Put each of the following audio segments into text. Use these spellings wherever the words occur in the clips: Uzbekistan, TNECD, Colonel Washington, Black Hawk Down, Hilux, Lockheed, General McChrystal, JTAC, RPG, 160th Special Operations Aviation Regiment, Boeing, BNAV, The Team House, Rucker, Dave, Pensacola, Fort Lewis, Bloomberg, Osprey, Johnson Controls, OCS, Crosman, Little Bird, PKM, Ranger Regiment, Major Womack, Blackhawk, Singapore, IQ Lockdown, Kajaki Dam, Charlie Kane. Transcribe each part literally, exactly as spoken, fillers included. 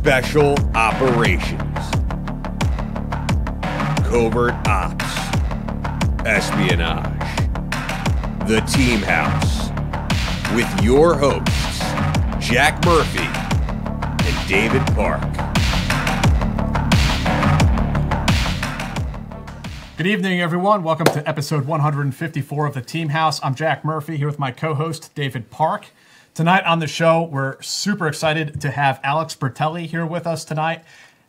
Special Operations, Covert Ops, Espionage, The Team House, with your hosts, Jack Murphy and David Park. Good evening, everyone. Welcome to episode one hundred fifty-four of The Team House. I'm Jack Murphy here with my co-host, David Park. Tonight on the show, we're super excited to have Alex Bertelli here with us tonight.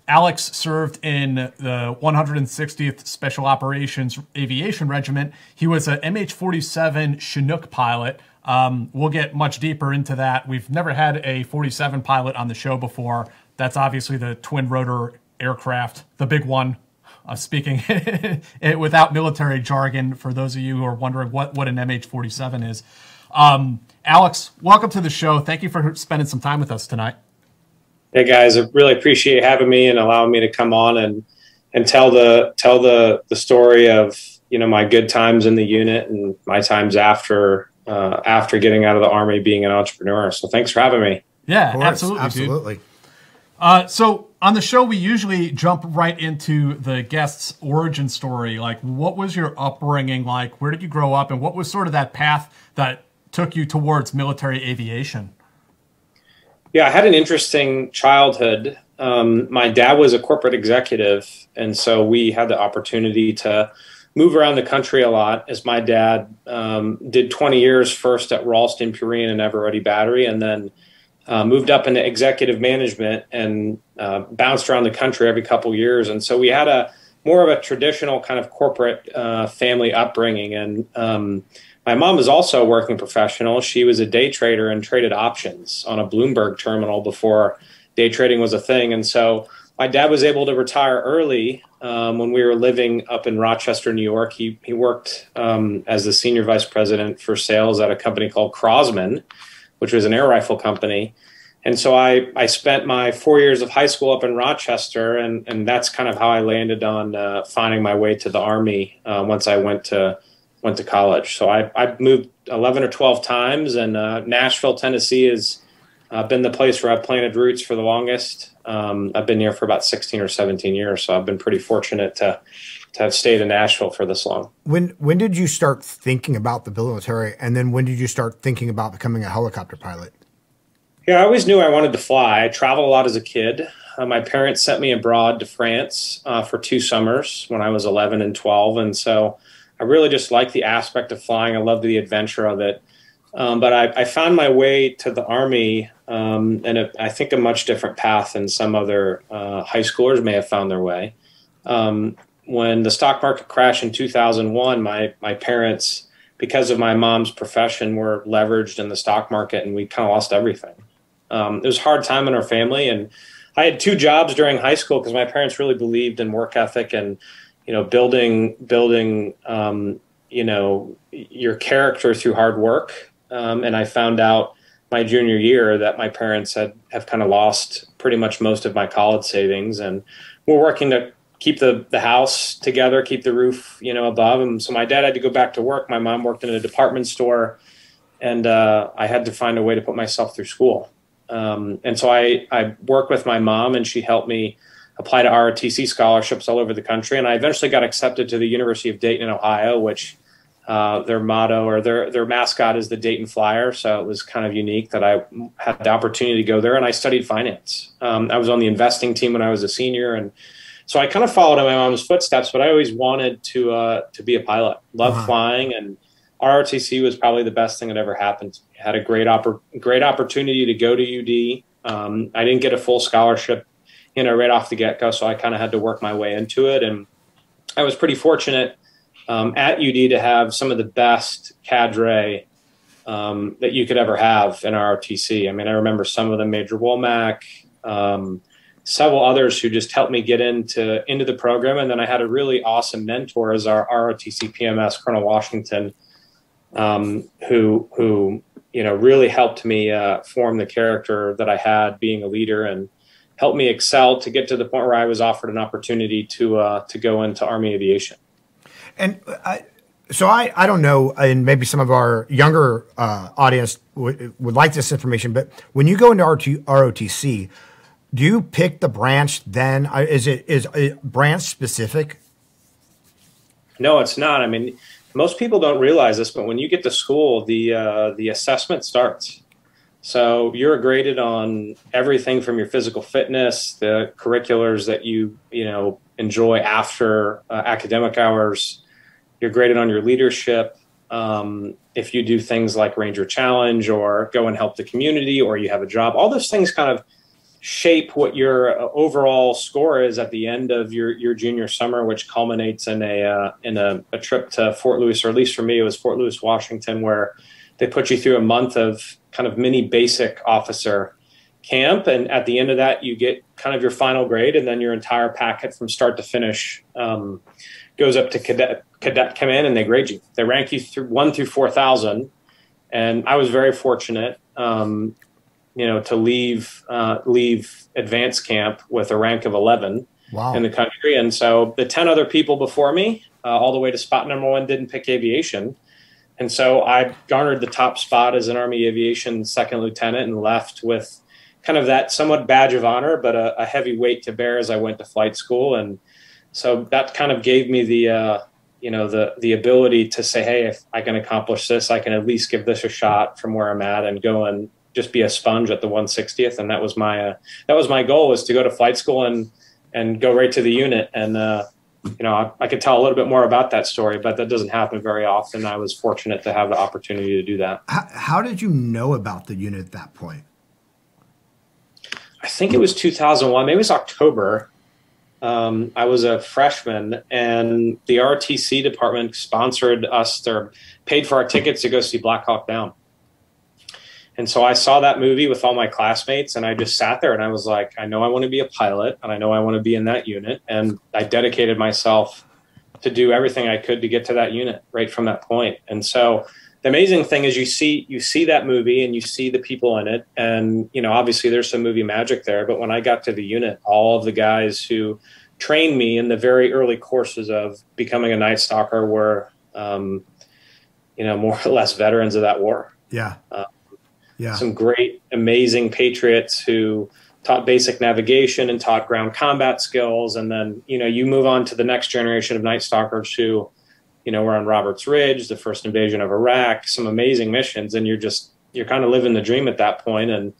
Alex served in the one hundred sixtieth Special Operations Aviation Regiment. He was an M H forty-seven Chinook pilot. Um, we'll get much deeper into that. We've never had a forty-seven pilot on the show before. That's obviously the twin rotor aircraft, the big one. Uh, speaking it without military jargon, for those of you who are wondering what, what an M H forty-seven is. Um, Alex, welcome to the show. Thank you for spending some time with us tonight. Hey guys, I really appreciate having me and allowing me to come on and and tell the tell the the story of, you know, my good times in the unit and my times after uh, after getting out of the Army, being an entrepreneur. So thanks for having me. Yeah, course, absolutely, absolutely. Dude. Uh, so on the show, we usually jump right into the guest's origin story. Like, what was your upbringing like? Where did you grow up, and what was sort of that path that took you towards military aviation? Yeah, I had an interesting childhood. Um, my dad was a corporate executive, and so we had the opportunity to move around the country a lot, as my dad um, did twenty years first at Ralston, Pureen, and Eveready Battery, and then uh, moved up into executive management and uh, bounced around the country every couple years. And so we had a more of a traditional kind of corporate uh, family upbringing, and um, my mom was also a working professional. She was a day trader and traded options on a Bloomberg terminal before day trading was a thing. And so my dad was able to retire early um, when we were living up in Rochester, New York. He, he worked um, as the senior vice president for sales at a company called Crosman, which was an air rifle company. And so I, I spent my four years of high school up in Rochester, and, and that's kind of how I landed on uh, finding my way to the Army uh, once I went to went to college. So I, I moved eleven or twelve times, and uh, Nashville, Tennessee has uh, been the place where I've planted roots for the longest. Um, I've been here for about sixteen or seventeen years, so I've been pretty fortunate to, to have stayed in Nashville for this long. When, when did you start thinking about the military, and then when did you start thinking about becoming a helicopter pilot? Yeah, I always knew I wanted to fly. I traveled a lot as a kid. Uh, my parents sent me abroad to France uh, for two summers when I was eleven and twelve, and so I really just like the aspect of flying. I love the adventure of it. Um, but I, I found my way to the Army um, in, a, I think, a much different path than some other uh, high schoolers may have found their way. Um, when the stock market crashed in two thousand one, my, my parents, because of my mom's profession, were leveraged in the stock market, and we kind of lost everything. Um, it was a hard time in our family. And I had two jobs during high school because my parents really believed in work ethic and, you know, building, building, um, you know, your character through hard work. Um, and I found out my junior year that my parents had have kind of lost pretty much most of my college savings, and we're working to keep the, the house together, keep the roof, you know, above. And so my dad had to go back to work. My mom worked in a department store, and uh, I had to find a way to put myself through school. Um, and so I, I worked with my mom, and she helped me apply to R O T C scholarships all over the country, and I eventually got accepted to the University of Dayton, Ohio, which uh, their motto or their their mascot is the Dayton Flyer. So it was kind of unique that I had the opportunity to go there, and I studied finance. Um, I was on the investing team when I was a senior, and so I kind of followed in my mom's footsteps. But I always wanted to uh, to be a pilot. Loved wow. flying, and R O T C was probably the best thing that ever happened to me. I had a great oppor great opportunity to go to U D. Um, I didn't get a full scholarship, you know, right off the get-go, so I kind of had to work my way into it. And I was pretty fortunate um, at U D to have some of the best cadre um, that you could ever have in R O T C. I mean, I remember some of them, Major Womack, um, several others who just helped me get into, into the program. And then I had a really awesome mentor as our R O T C P M S, Colonel Washington, um, who, who, you know, really helped me uh, form the character that I had being a leader, and helped me excel to get to the point where I was offered an opportunity to uh, to go into Army aviation. And I, so I, I don't know, and maybe some of our younger uh, audience would like this information, but when you go into R O T C, Do you pick the branch then? Is it is it branch specific? No, it's not. I mean, most people don't realize this, but when you get to school, the uh, the assessment starts. So you're graded on everything from your physical fitness, the curriculars that you you know enjoy after uh, academic hours. You're graded on your leadership. Um, if you do things like Ranger Challenge or go and help the community or you have a job, all those things kind of shape what your overall score is at the end of your, your junior summer, which culminates in a, uh, in a, a trip to Fort Lewis, or at least for me, it was Fort Lewis, Washington, where they put you through a month of kind of mini basic officer camp. And at the end of that, you get kind of your final grade, and then your entire packet from start to finish, um, goes up to cadet cadet command, and they grade you. They rank you through one through four thousand. And I was very fortunate, um, you know, to leave, uh, leave advance camp with a rank of eleven. Wow. In the country. And so the ten other people before me, uh, all the way to spot number one, didn't pick aviation. And so I garnered the top spot as an Army aviation second lieutenant and left with kind of that somewhat badge of honor, but a, a heavy weight to bear as I went to flight school. And so that kind of gave me the, uh, you know, the, the ability to say, hey, if I can accomplish this, I can at least give this a shot from where I'm at and go and just be a sponge at the one sixtieth. And that was my, uh, that was my goal, was to go to flight school and, and go right to the unit. And, uh, you know, I, I could tell a little bit more about that story, but that doesn't happen very often. I was fortunate to have the opportunity to do that. How, how did you know about the unit at that point? I think it was two thousand one, maybe it was October. Um, I was a freshman, and the R O T C department sponsored us, or paid for our tickets to go see Black Hawk Down. And so I saw that movie with all my classmates, and I just sat there and I was like, I know I want to be a pilot, and I know I want to be in that unit. And I dedicated myself to do everything I could to get to that unit right from that point. And so the amazing thing is you see, you see that movie and you see the people in it. And, you know, obviously there's some movie magic there, but when I got to the unit, all of the guys who trained me in the very early courses of becoming a Night Stalker were, um, you know, more or less veterans of that war. Yeah. Uh, yeah. Some great, amazing patriots who taught basic navigation and taught ground combat skills. And then, you know, you move on to the next generation of Night Stalkers who, you know, we're on Robert's Ridge, the first invasion of Iraq, some amazing missions. And you're just, you're kind of living the dream at that point. And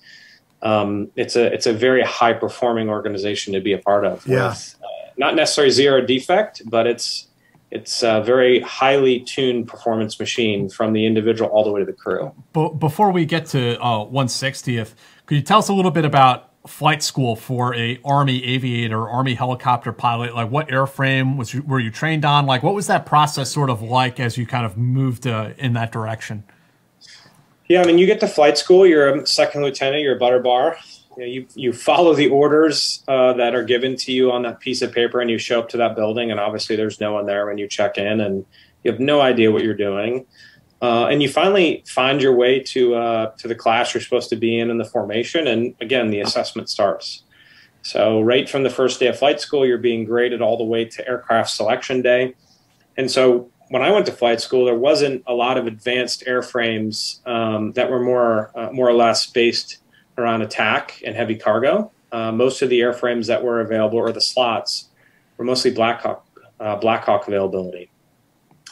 um, it's a, it's a very high performing organization to be a part of. Yeah. With, uh, not necessarily zero defect, but it's, it's a very highly tuned performance machine from the individual all the way to the crew. But before we get to uh, one sixtieth, could you tell us a little bit about flight school for a Army aviator, Army helicopter pilot? Like, what airframe was you, were you trained on? Like, what was that process sort of like as you kind of moved uh, in that direction? Yeah, I mean, you get to flight school, you're a second lieutenant, you're a butter bar. You know, you, you follow the orders uh, that are given to you on that piece of paper, and you show up to that building, and obviously there's no one there when you check in, and you have no idea what you're doing. Uh, and you finally find your way to uh, to the class you're supposed to be in in the formation. And again, the assessment starts. So right from the first day of flight school, you're being graded all the way to aircraft selection day. And so when I went to flight school, there wasn't a lot of advanced airframes um, that were more, uh, more or less based around attack and heavy cargo. Uh, most of the airframes that were available, or the slots, were mostly Black Hawk, uh, Black Hawk availability.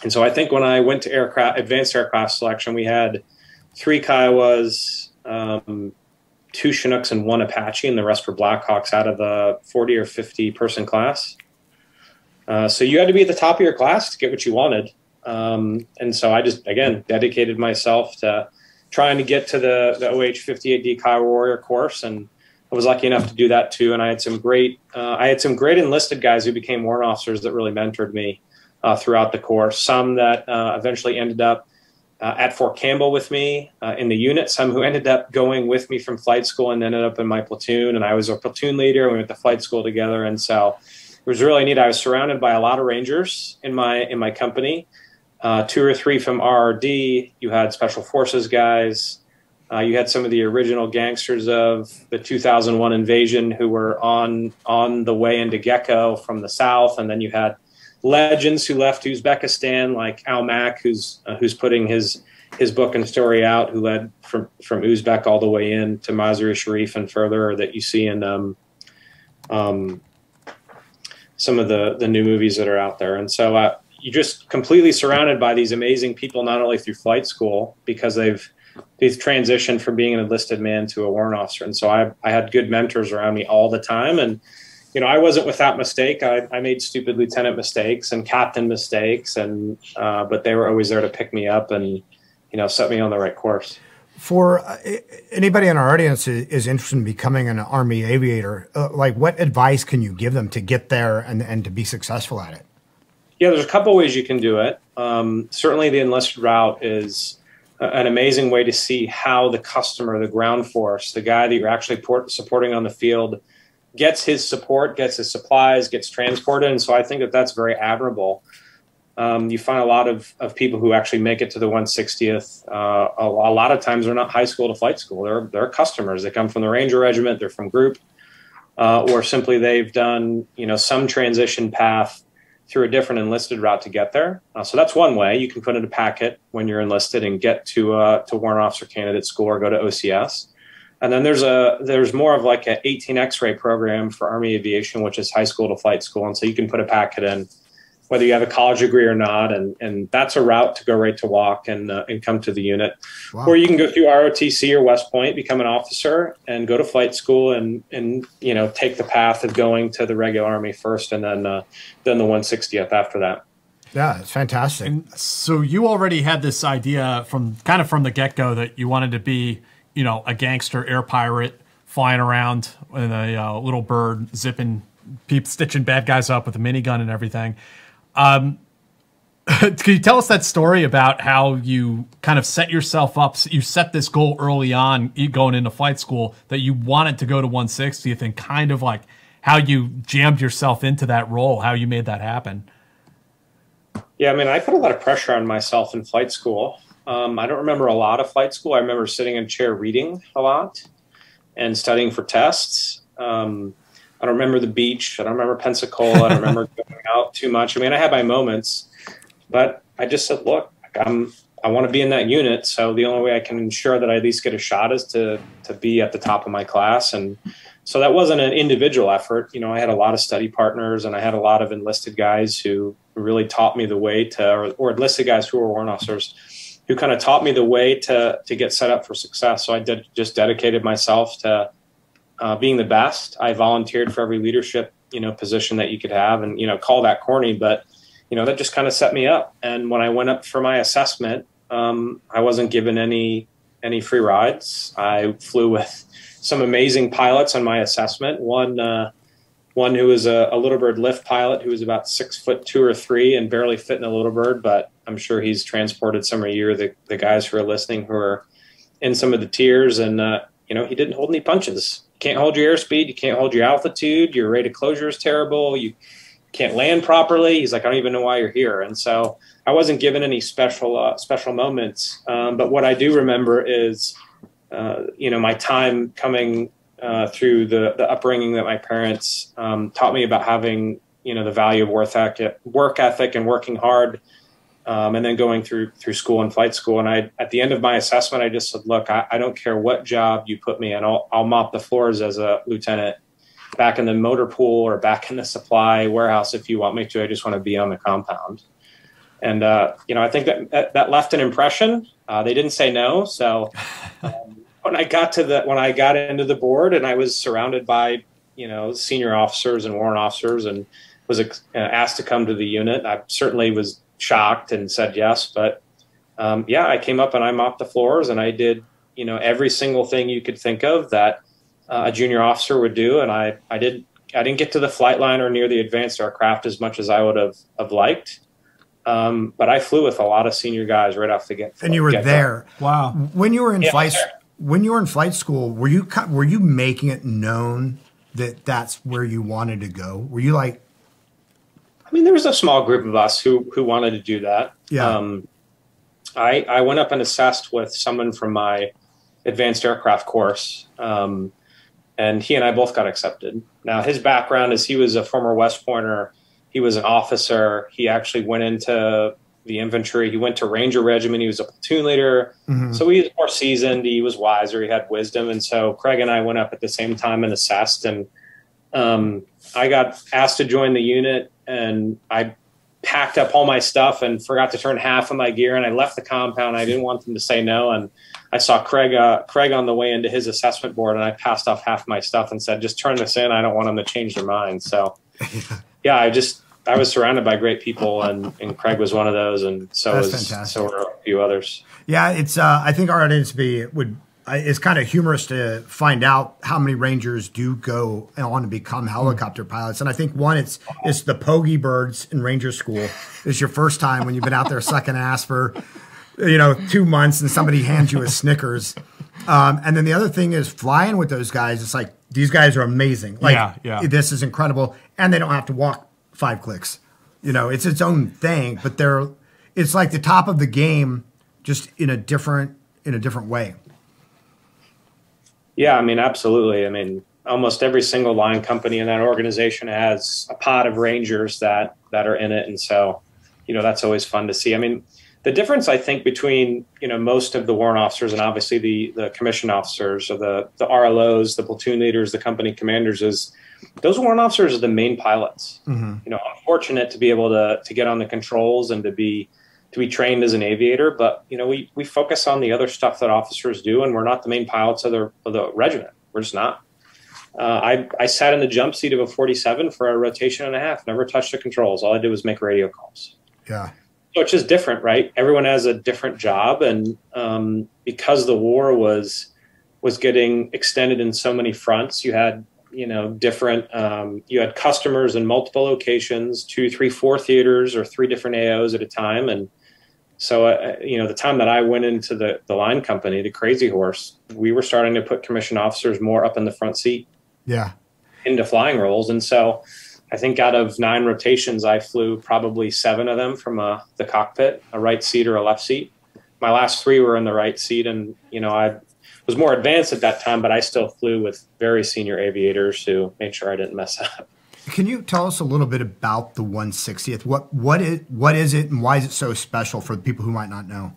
And so I think when I went to aircraft, advanced aircraft selection, we had three Kiowas, um, two Chinooks, and one Apache, and the rest were Blackhawks out of the forty or fifty person class. Uh, so you had to be at the top of your class to get what you wanted. Um, and so I just, again, dedicated myself to trying to get to the, the O H fifty-eight D Kiowa Warrior course, and I was lucky enough to do that too. And I had some great, uh, I had some great enlisted guys who became warrant officers that really mentored me Uh, throughout the course, some that uh, eventually ended up uh, at Fort Campbell with me uh, in the unit, some who ended up going with me from flight school and ended up in my platoon, and I was a platoon leader, and we went to flight school together. And so it was really neat. I was surrounded by a lot of Rangers in my in my company, uh, two or three from R R D. You had Special Forces guys. Uh, you had some of the original gangsters of the two thousand one invasion who were on, on the way into Gecko from the south, and then you had legends who left Uzbekistan, like Al Mack, who's uh, who's putting his his book and story out, who led from from Uzbek all the way in to Mazar-e Sharif and further, that you see in um, um, some of the, the new movies that are out there. And so uh, you're just completely surrounded by these amazing people, not only through flight school, because they've, they've transitioned from being an enlisted man to a warrant officer. And so I, I had good mentors around me all the time. And, you know, I wasn't without mistake. I, I made stupid lieutenant mistakes and captain mistakes, and uh, but they were always there to pick me up and, you know, set me on the right course. For uh, anybody in our audience who is interested in becoming an Army aviator, uh, like what advice can you give them to get there and, and to be successful at it? Yeah, there's a couple ways you can do it. Um, certainly the enlisted route is an amazing way to see how the customer, the ground force, the guy that you're actually supporting on the field gets his support, gets his supplies, gets transported. And so I think that that's very admirable. Um, you find a lot of, of people who actually make it to the one sixtieth. Uh, a, a lot of times they're not high school to flight school. They're, they're customers. They come from the Ranger Regiment. They're from group, uh, or simply they've done, you know, some transition path through a different enlisted route to get there. Uh, so that's one way. You can put in a packet when you're enlisted and get to uh, to warrant officer candidate school or go to O C S. And then there's a there's more of like a eighteen X ray program for Army Aviation, which is high school to flight school. And so you can put a packet in, whether you have a college degree or not, and and that's a route to go right to walk and uh, and come to the unit. Wow. Or you can go through R O T C or West Point, become an officer, and go to flight school and and you know take the path of going to the regular Army first, and then uh, then the one sixtieth after that. Yeah, it's fantastic. And so you already had this idea from kind of from the get go that you wanted to be you know a gangster air pirate flying around in a uh, little bird, zipping, peep stitching bad guys up with a minigun and everything. Um, can you tell us that story about how you kind of set yourself up? You set this goal early on going into flight school that you wanted to go to one sixtieth, and kind of like how you jammed yourself into that role, how you made that happen. Yeah, I mean, I put a lot of pressure on myself in flight school. Um, I don't remember a lot of flight school. I remember sitting in a chair reading a lot and studying for tests. Um, I don't remember the beach. I don't remember Pensacola. I don't remember going out too much. I mean, I had my moments, but I just said, look, I'm, I want to be in that unit. So the only way I can ensure that I at least get a shot is to, to be at the top of my class. And so that wasn't an individual effort. You know, I had a lot of study partners, and I had a lot of enlisted guys who really taught me the way to, or, or enlisted guys who were warrant officers who kind of taught me the way to, to get set up for success. So I did, just dedicated myself to Uh, being the best. I volunteered for every leadership, you know, position that you could have, and, you know, call that corny, but, you know, that just kind of set me up. And when I went up for my assessment, um, I wasn't given any, any free rides. I flew with some amazing pilots on my assessment. One, uh, one who was a, a Little Bird lift pilot who was about six foot two or three and barely fit in a Little Bird, but I'm sure he's transported some of you, the, the guys who are listening who are in some of the tiers, and, uh, you know, he didn't hold any punches. Can't hold your airspeed. You can't hold your altitude. Your rate of closure is terrible. You can't land properly. He's like, I don't even know why you're here. And so I wasn't given any special uh, special moments. Um, but what I do remember is, uh, you know, my time coming uh, through the, the upbringing that my parents um, taught me about having, you know, the value of work ethic, work ethic and working hard, um, and then going through through school and flight school. And I, at the end of my assessment, I just said, look, I, I don't care what job you put me in. I'll, I'll mop the floors as a lieutenant back in the motor pool or back in the supply warehouse if you want me to. I just want to be on the compound. And, uh, you know, I think that that left an impression. Uh, they didn't say no. So um, when I got to the when I got into the board and I was surrounded by, you know, senior officers and warrant officers and was uh, asked to come to the unit, I certainly was shocked and said yes. But um, yeah, I came up and I mopped the floors and I did, you know, every single thing you could think of that uh, a junior officer would do. And I, I did, I didn't get to the flight line or near the advanced aircraft as much as I would have, have liked. Um, but I flew with a lot of senior guys right off the get. And you were there. Up. Wow. When you were in yeah, flight, when you were in flight school, were you, were you making it known that that's where you wanted to go? Were you like, I mean, there was a small group of us who who wanted to do that. Yeah. Um, I I went up and assessed with someone from my advanced aircraft course, um, and he and I both got accepted. Now, his background is he was a former West Pointer. He was an officer. He actually went into the infantry. He went to Ranger Regiment. He was a platoon leader. Mm-hmm. So he was more seasoned. He was wiser. He had wisdom. And so Craig and I went up at the same time and assessed, and um, I got asked to join the unit, and I packed up all my stuff and forgot to turn half of my gear, and I left the compound. I didn't want them to say no, and I saw Craig uh, Craig on the way into his assessment board, and I passed off half my stuff and said, just turn this in. I don't want them to change their mind. So, yeah, I just I was surrounded by great people, and, and Craig was one of those, and so That's was fantastic. so were a few others. Yeah, it's uh, I think our audience be would it's kind of humorous to find out how many Rangers do go on to become helicopter pilots. And I think one, it's, it's the pogey birds in Ranger school. It's your first time when you've been out there sucking ass for, you know, two months and somebody hands you a Snickers. Um, and then the other thing is flying with those guys. It's like, these guys are amazing. Like, yeah, yeah. This is incredible. And they don't have to walk five clicks, you know, it's its own thing, but they're, it's like the top of the game, just in a different, in a different way. Yeah, I mean, absolutely. I mean, almost every single line company in that organization has a pod of Rangers that, that are in it. And so, you know, that's always fun to see. I mean, the difference, I think, between, you know, most of the warrant officers and obviously the, the commissioned officers or the, the R L Os, the platoon leaders, the company commanders is those warrant officers are the main pilots. Mm-hmm. You know, I'm fortunate to be able to, to get on the controls and to be to be trained as an aviator, but you know, we, we focus on the other stuff that officers do, and we're not the main pilots of the, of the regiment. We're just not. Uh, I, I sat in the jump seat of a forty-seven for a rotation and a half, never touched the controls. All I did was make radio calls. Yeah. So it's just different, right? Everyone has a different job. And um, because the war was, was getting extended in so many fronts, you had, you know, different, um, you had customers in multiple locations, two, three, four theaters or three different A Os at a time. And so, uh, you know, the time that I went into the, the line company, the Crazy Horse, we were starting to put commissioned officers more up in the front seat, yeah, into flying roles. And so I think out of nine rotations, I flew probably seven of them from uh, the cockpit, a right seat or a left seat. My last three were in the right seat. And, you know, I was more advanced at that time, but I still flew with very senior aviators who made sure I didn't mess up. Can you tell us a little bit about the one sixtieth? What, what, is, what is it and why is it so special for the people who might not know?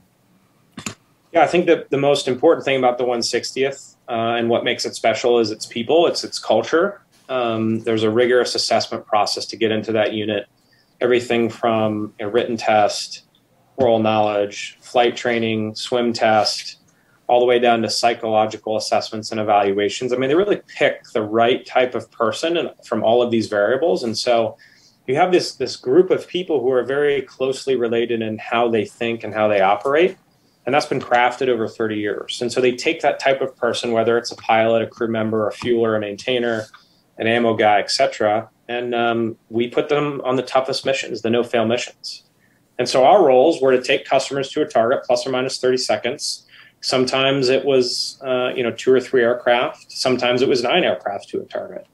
Yeah, I think that the most important thing about the one sixtieth uh, and what makes it special is its people, it's its culture. Um, there's a rigorous assessment process to get into that unit. Everything from a written test, oral knowledge, flight training, swim test, all the way down to psychological assessments and evaluations. I mean, they really pick the right type of person and from all of these variables. And so you have this, this group of people who are very closely related in how they think and how they operate. And that's been crafted over thirty years. And so they take that type of person, whether it's a pilot, a crew member, a fueler, a maintainer, an ammo guy, et cetera. And um, we put them on the toughest missions, the no-fail missions. And so our roles were to take customers to a target, plus or minus thirty seconds. Sometimes it was, uh, you know, two or three aircraft. Sometimes it was nine aircraft to a target.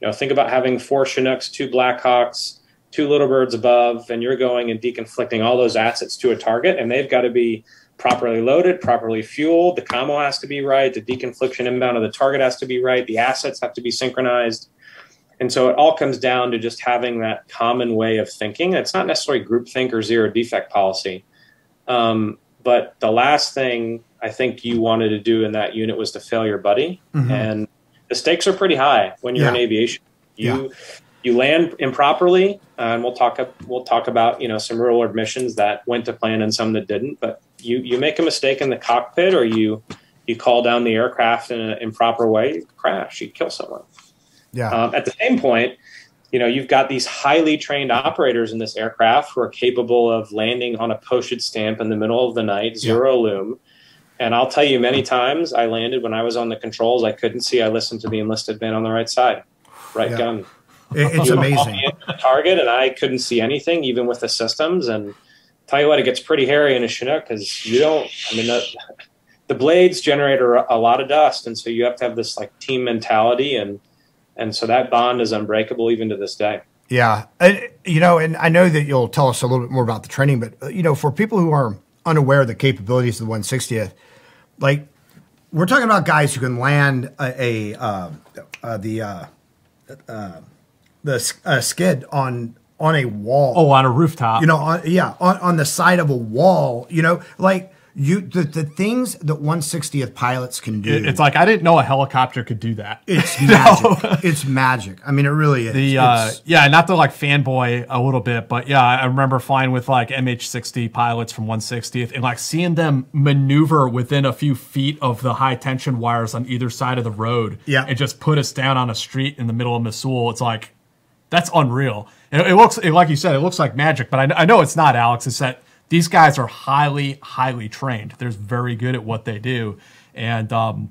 You know, think about having four Chinooks, two Black Hawks, two Little Birds above, and you're going and deconflicting all those assets to a target, and they've got to be properly loaded, properly fueled. The combo has to be right. The deconfliction inbound of the target has to be right. The assets have to be synchronized. And so it all comes down to just having that common way of thinking. It's not necessarily groupthink or zero defect policy. Um, but the last thing I think you wanted to do in that unit was to fail your buddy. Mm-hmm. And the stakes are pretty high when you're yeah. in aviation. You, yeah. you land improperly, uh, and we'll talk, we'll talk about, you know, some rural admissions that went to plan and some that didn't, but you, you make a mistake in the cockpit or you, you call down the aircraft in an improper way, you crash, you kill someone. Yeah. Um, at the same point, you know, you've got these highly trained operators in this aircraft who are capable of landing on a postage stamp in the middle of the night, zero yeah. loom. And I'll tell you, many times I landed when I was on the controls, I couldn't see. I listened to the enlisted man on the right side, right yeah. gun. It, it's amazing. The target, and I couldn't see anything, even with the systems. And tell you what, it gets pretty hairy in a Chinook because you don't. I mean, the, the blades generate a, a lot of dust, and so you have to have this like team mentality, and and so that bond is unbreakable even to this day. Yeah, and, you know, and I know that you'll tell us a little bit more about the training, but you know, for people who are unaware of the capabilities of the one sixtieth. Like, we're talking about guys who can land a, a uh, uh, the uh, uh, the uh, skid on on a wall. Oh, on a rooftop. You know, on, yeah, on, on the side of a wall. You know, like You the, the things that one sixtieth pilots can do. It, it's like I didn't know a helicopter could do that. It's magic. No. It's magic. I mean, it really is. The, uh, yeah, not to like fanboy a little bit, but yeah, I remember flying with like M H sixty pilots from one sixtieth and like seeing them maneuver within a few feet of the high tension wires on either side of the road. Yeah, and just put us down on a street in the middle of Missoula. It's like that's unreal. It, it looks it, like you said, it looks like magic, but I, I know it's not, Alex. It's that. These guys are highly, highly trained. They're very good at what they do. And, um,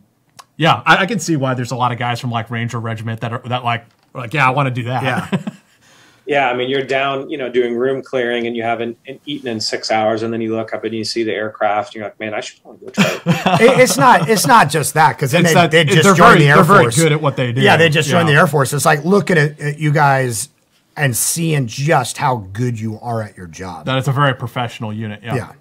yeah, I, I can see why there's a lot of guys from, like, Ranger Regiment that are that like, are like yeah, I want to do that. Yeah. Yeah, I mean, you're down, you know, doing room clearing, and you haven't eaten in six hours, and then you look up and you see the aircraft, and you're like, man, I should probably go try it. it it's, not, it's not just that, because then they, that, they just join the Air Force. They're very good at what they do. Yeah, they just join yeah. the Air Force. It's like looking at, at you guys – and seeing just how good you are at your job. That is a very professional unit. Yeah. Yeah.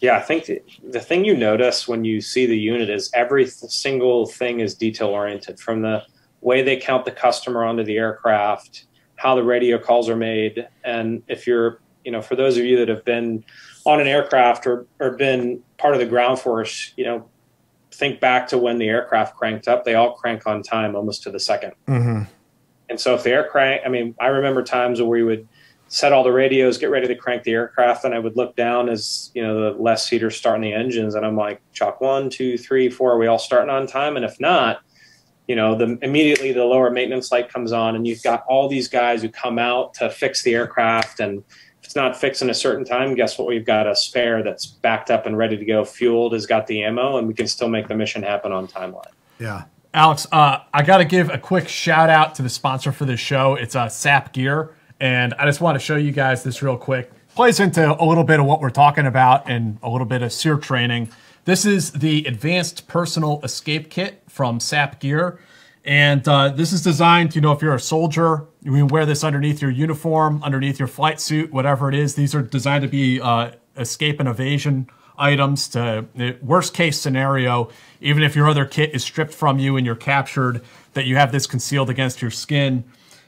Yeah, I think the, the thing you notice when you see the unit is every th single thing is detail oriented, from the way they count the customer onto the aircraft, how the radio calls are made. And if you're, you know, for those of you that have been on an aircraft or, or been part of the ground force, you know, think back to when the aircraft cranked up, they all crank on time almost to the second. Mm-hmm. And so if the air crank, I mean, I remember times where we would set all the radios, get ready to crank the aircraft, and I would look down as, you know, the left seater starting the engines, and I'm like, chalk one, two, three, four, are we all starting on time? And if not, you know, the, immediately the lower maintenance light comes on, and you've got all these guys who come out to fix the aircraft, and if it's not fixed in a certain time, guess what? We've got a spare that's backed up and ready to go, fueled, has got the ammo, and we can still make the mission happen on timeline. Yeah. Alex, uh, I got to give a quick shout out to the sponsor for this show. It's uh, S A P Gear, and I just want to show you guys this real quick. Plays into a little bit of what we're talking about and a little bit of SEER training. This is the Advanced Personal Escape Kit from S A P Gear, and uh, this is designed, you know, if you're a soldier, you can wear this underneath your uniform, underneath your flight suit, whatever it is. These are designed to be uh, escape and evasion items to the worst case scenario, even if your other kit is stripped from you and you're captured, that you have this concealed against your skin.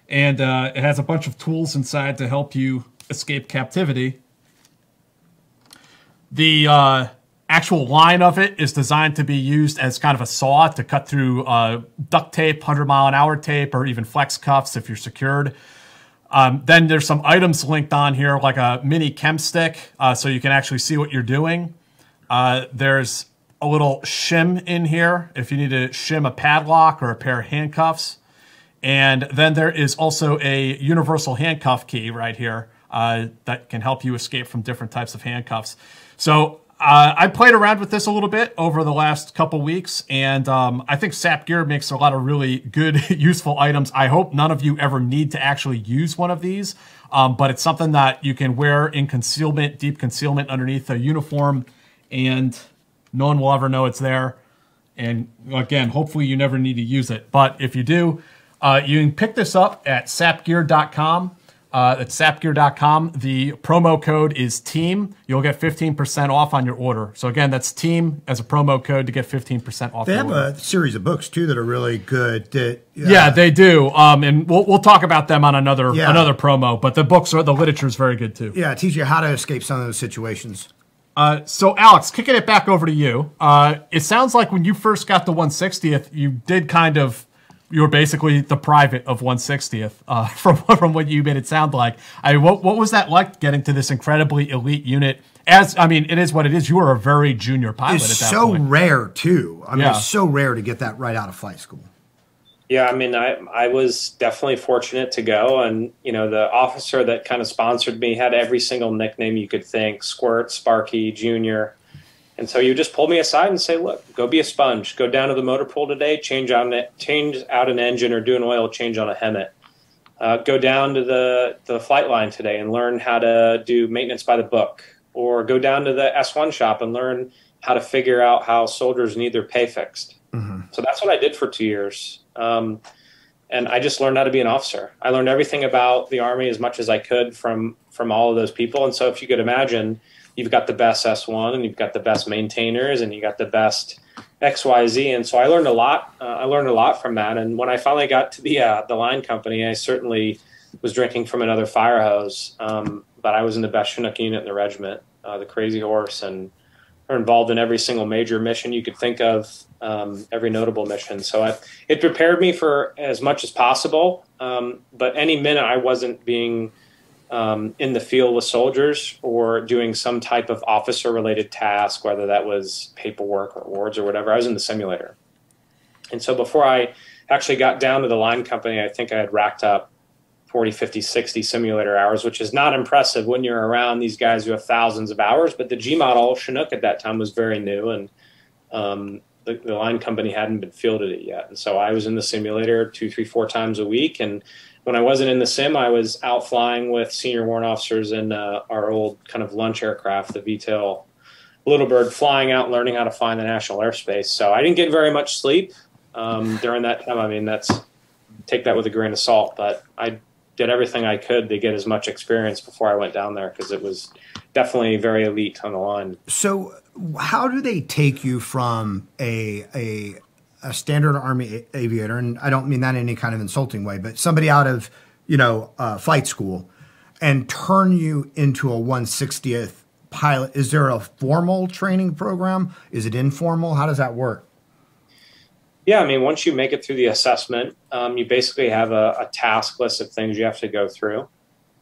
And uh, it has a bunch of tools inside to help you escape captivity. The uh, actual line of it is designed to be used as kind of a saw to cut through uh, duct tape, one hundred mile an hour tape, or even flex cuffs if you're secured. Um, then there's some items linked on here, like a mini chem stick, uh, so you can actually see what you're doing. Uh, there's a little shim in here if you need to shim a padlock or a pair of handcuffs. And then there is also a universal handcuff key right here uh, that can help you escape from different types of handcuffs. So uh, I played around with this a little bit over the last couple weeks, and um, I think S A P Gear makes a lot of really good, useful items. I hope none of you ever need to actually use one of these, um, but it's something that you can wear in concealment, deep concealment underneath a uniform, and no one will ever know it's there. And again, hopefully you never need to use it. But if you do, uh, you can pick this up at sap gear dot com. Uh, at sap gear dot com, the promo code is TEAM. You'll get fifteen percent off on your order. So again, that's TEAM as a promo code to get fifteen percent off. They have order. a series of books too that are really good. That, uh, yeah, they do. Um, and we'll we'll talk about them on another yeah. another promo. But the books are the literature is very good too. Yeah, it teaches you how to escape some of those situations. Uh, so, Alex, kicking it back over to you. Uh, it sounds like when you first got the one sixtieth, you did kind of, you were basically the private of one sixtieth uh, from, from what you made it sound like. I mean, what, what was that like getting to this incredibly elite unit? As, I mean, it is what it is. You were a very junior pilot it's at that so point. It's so rare, too. I mean, yeah. it's so rare to get that right out of flight school. Yeah, I mean, I, I was definitely fortunate to go. And, you know, the officer that kind of sponsored me had every single nickname you could think, Squirt, Sparky, Junior. And so you just pull me aside and say, look, go be a sponge. Go down to the motor pool today, change out an, change out an engine or do an oil change on a Hemet. Uh, go down to the, the flight line today and learn how to do maintenance by the book. Or go down to the S one shop and learn how to figure out how soldiers need their pay fixed. Mm-hmm. So that's what I did for two years. Um, and I just learned how to be an officer. I learned everything about the Army as much as I could from, from all of those people. And so if you could imagine, you've got the best S one and you've got the best maintainers and you got the best X Y Z. And so I learned a lot. Uh, I learned a lot from that. And when I finally got to the, uh, the line company, I certainly was drinking from another fire hose. Um, but I was in the best Chinook unit in the regiment, uh, the Crazy Horse, and are involved in every single major mission you could think of, um, every notable mission. So I, it prepared me for as much as possible, um, but any minute I wasn't being um, in the field with soldiers or doing some type of officer-related task, whether that was paperwork or awards or whatever, I was in the simulator. And so before I actually got down to the line company, I think I had racked up forty, fifty, sixty simulator hours, which is not impressive when you're around these guys who have thousands of hours. But the G model Chinook at that time was very new, and um, the, the line company hadn't been fielded it yet. And so I was in the simulator two, three, four times a week. And when I wasn't in the sim, I was out flying with senior warrant officers in uh, our old kind of lunch aircraft, the V TIL Little Bird, flying out, learning how to fly in the national airspace. So I didn't get very much sleep um, during that time. I mean, that's take that with a grain of salt, but I did everything I could to get as much experience before I went down there, because it was definitely very elite on the line. So how do they take you from a, a, a standard Army aviator? And I don't mean that in any kind of insulting way, but somebody out of, you know, uh, flight school, and turn you into a one sixtieth pilot. Is there a formal training program? Is it informal? How does that work? Yeah, I mean, once you make it through the assessment, um, you basically have a, a task list of things you have to go through.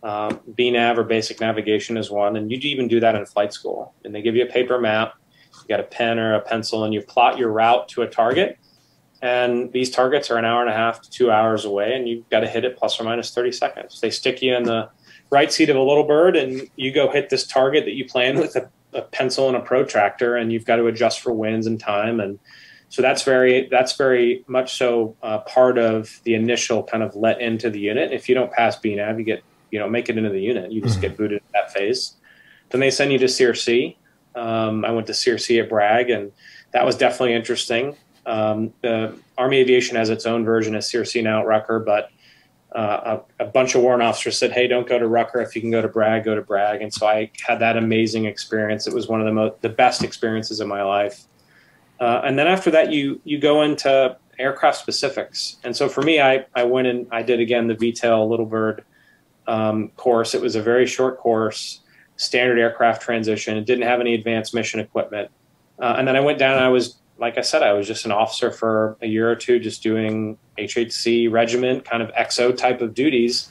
Um, B NAV or basic navigation is one, and you even do that in flight school. And they give you a paper map, you got a pen or a pencil, and you plot your route to a target. And these targets are an hour and a half to two hours away, and you've got to hit it plus or minus thirty seconds. They stick you in the right seat of a Little Bird, and you go hit this target that you plan with a, a pencil and a protractor, and you've got to adjust for winds and time. And so that's very, that's very much so uh, part of the initial kind of let into the unit. If you don't pass B NAV, you get, you know, make it into the unit. You just mm-hmm. get booted at that phase. Then they send you to C R C. Um, I went to C R C at Bragg, and that was definitely interesting. Um, the Army Aviation has its own version of C R C now at Rucker, but uh, a, a bunch of warrant officers said, hey, don't go to Rucker. If you can go to Bragg, go to Bragg. And so I had that amazing experience. It was one of the most, the best experiences of my life. Uh, and then after that, you you go into aircraft specifics. And so for me, I, I went and I did, again, the V TIL Little Bird um, course. It was a very short course, standard aircraft transition. It didn't have any advanced mission equipment. Uh, and then I went down and I was, like I said, I was just an officer for a year or two, just doing H H C regiment, kind of X O type of duties.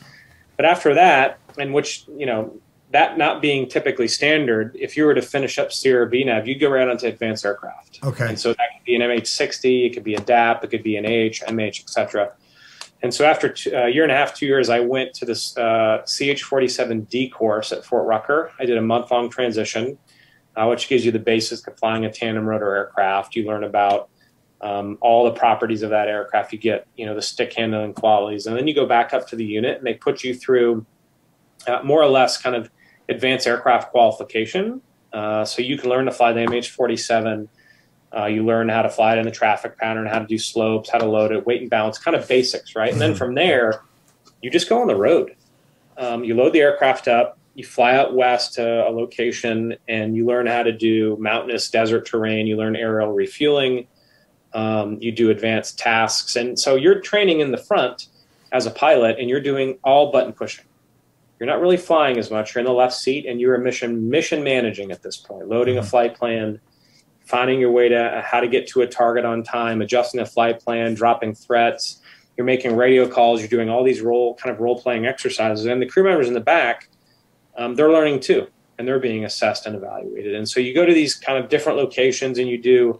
But after that, in which, you know, that not being typically standard, if you were to finish up C R or B NAV, you'd go right onto advanced aircraft. Okay. And so that could be an M H sixty, it could be a D A P, it could be an A H, M H, et cetera. And so after a uh, year and a half, two years, I went to this uh, C H forty-seven D course at Fort Rucker. I did a month-long transition, uh, which gives you the basis of flying a tandem rotor aircraft. You learn about um, all the properties of that aircraft. You get, you know, the stick handling qualities. And then you go back up to the unit, and they put you through uh, more or less kind of advanced aircraft qualification. Uh, so you can learn to fly the M H forty-seven. Uh, you learn how to fly it in the traffic pattern, how to do slopes, how to load it, weight and balance, kind of basics, right? And then from there, you just go on the road. Um, you load the aircraft up, you fly out west to a location, and you learn how to do mountainous desert terrain. You learn aerial refueling. Um, you do advanced tasks. And so you're training in the front as a pilot, and you're doing all button pushing. You're not really flying as much. You're in the left seat, and you're mission mission managing at this point, loading a flight plan, finding your way to how to get to a target on time, adjusting the flight plan, dropping threats. You're making radio calls. You're doing all these role kind of role-playing exercises. And the crew members in the back, um, they're learning too, and they're being assessed and evaluated. And so you go to these kind of different locations, and you do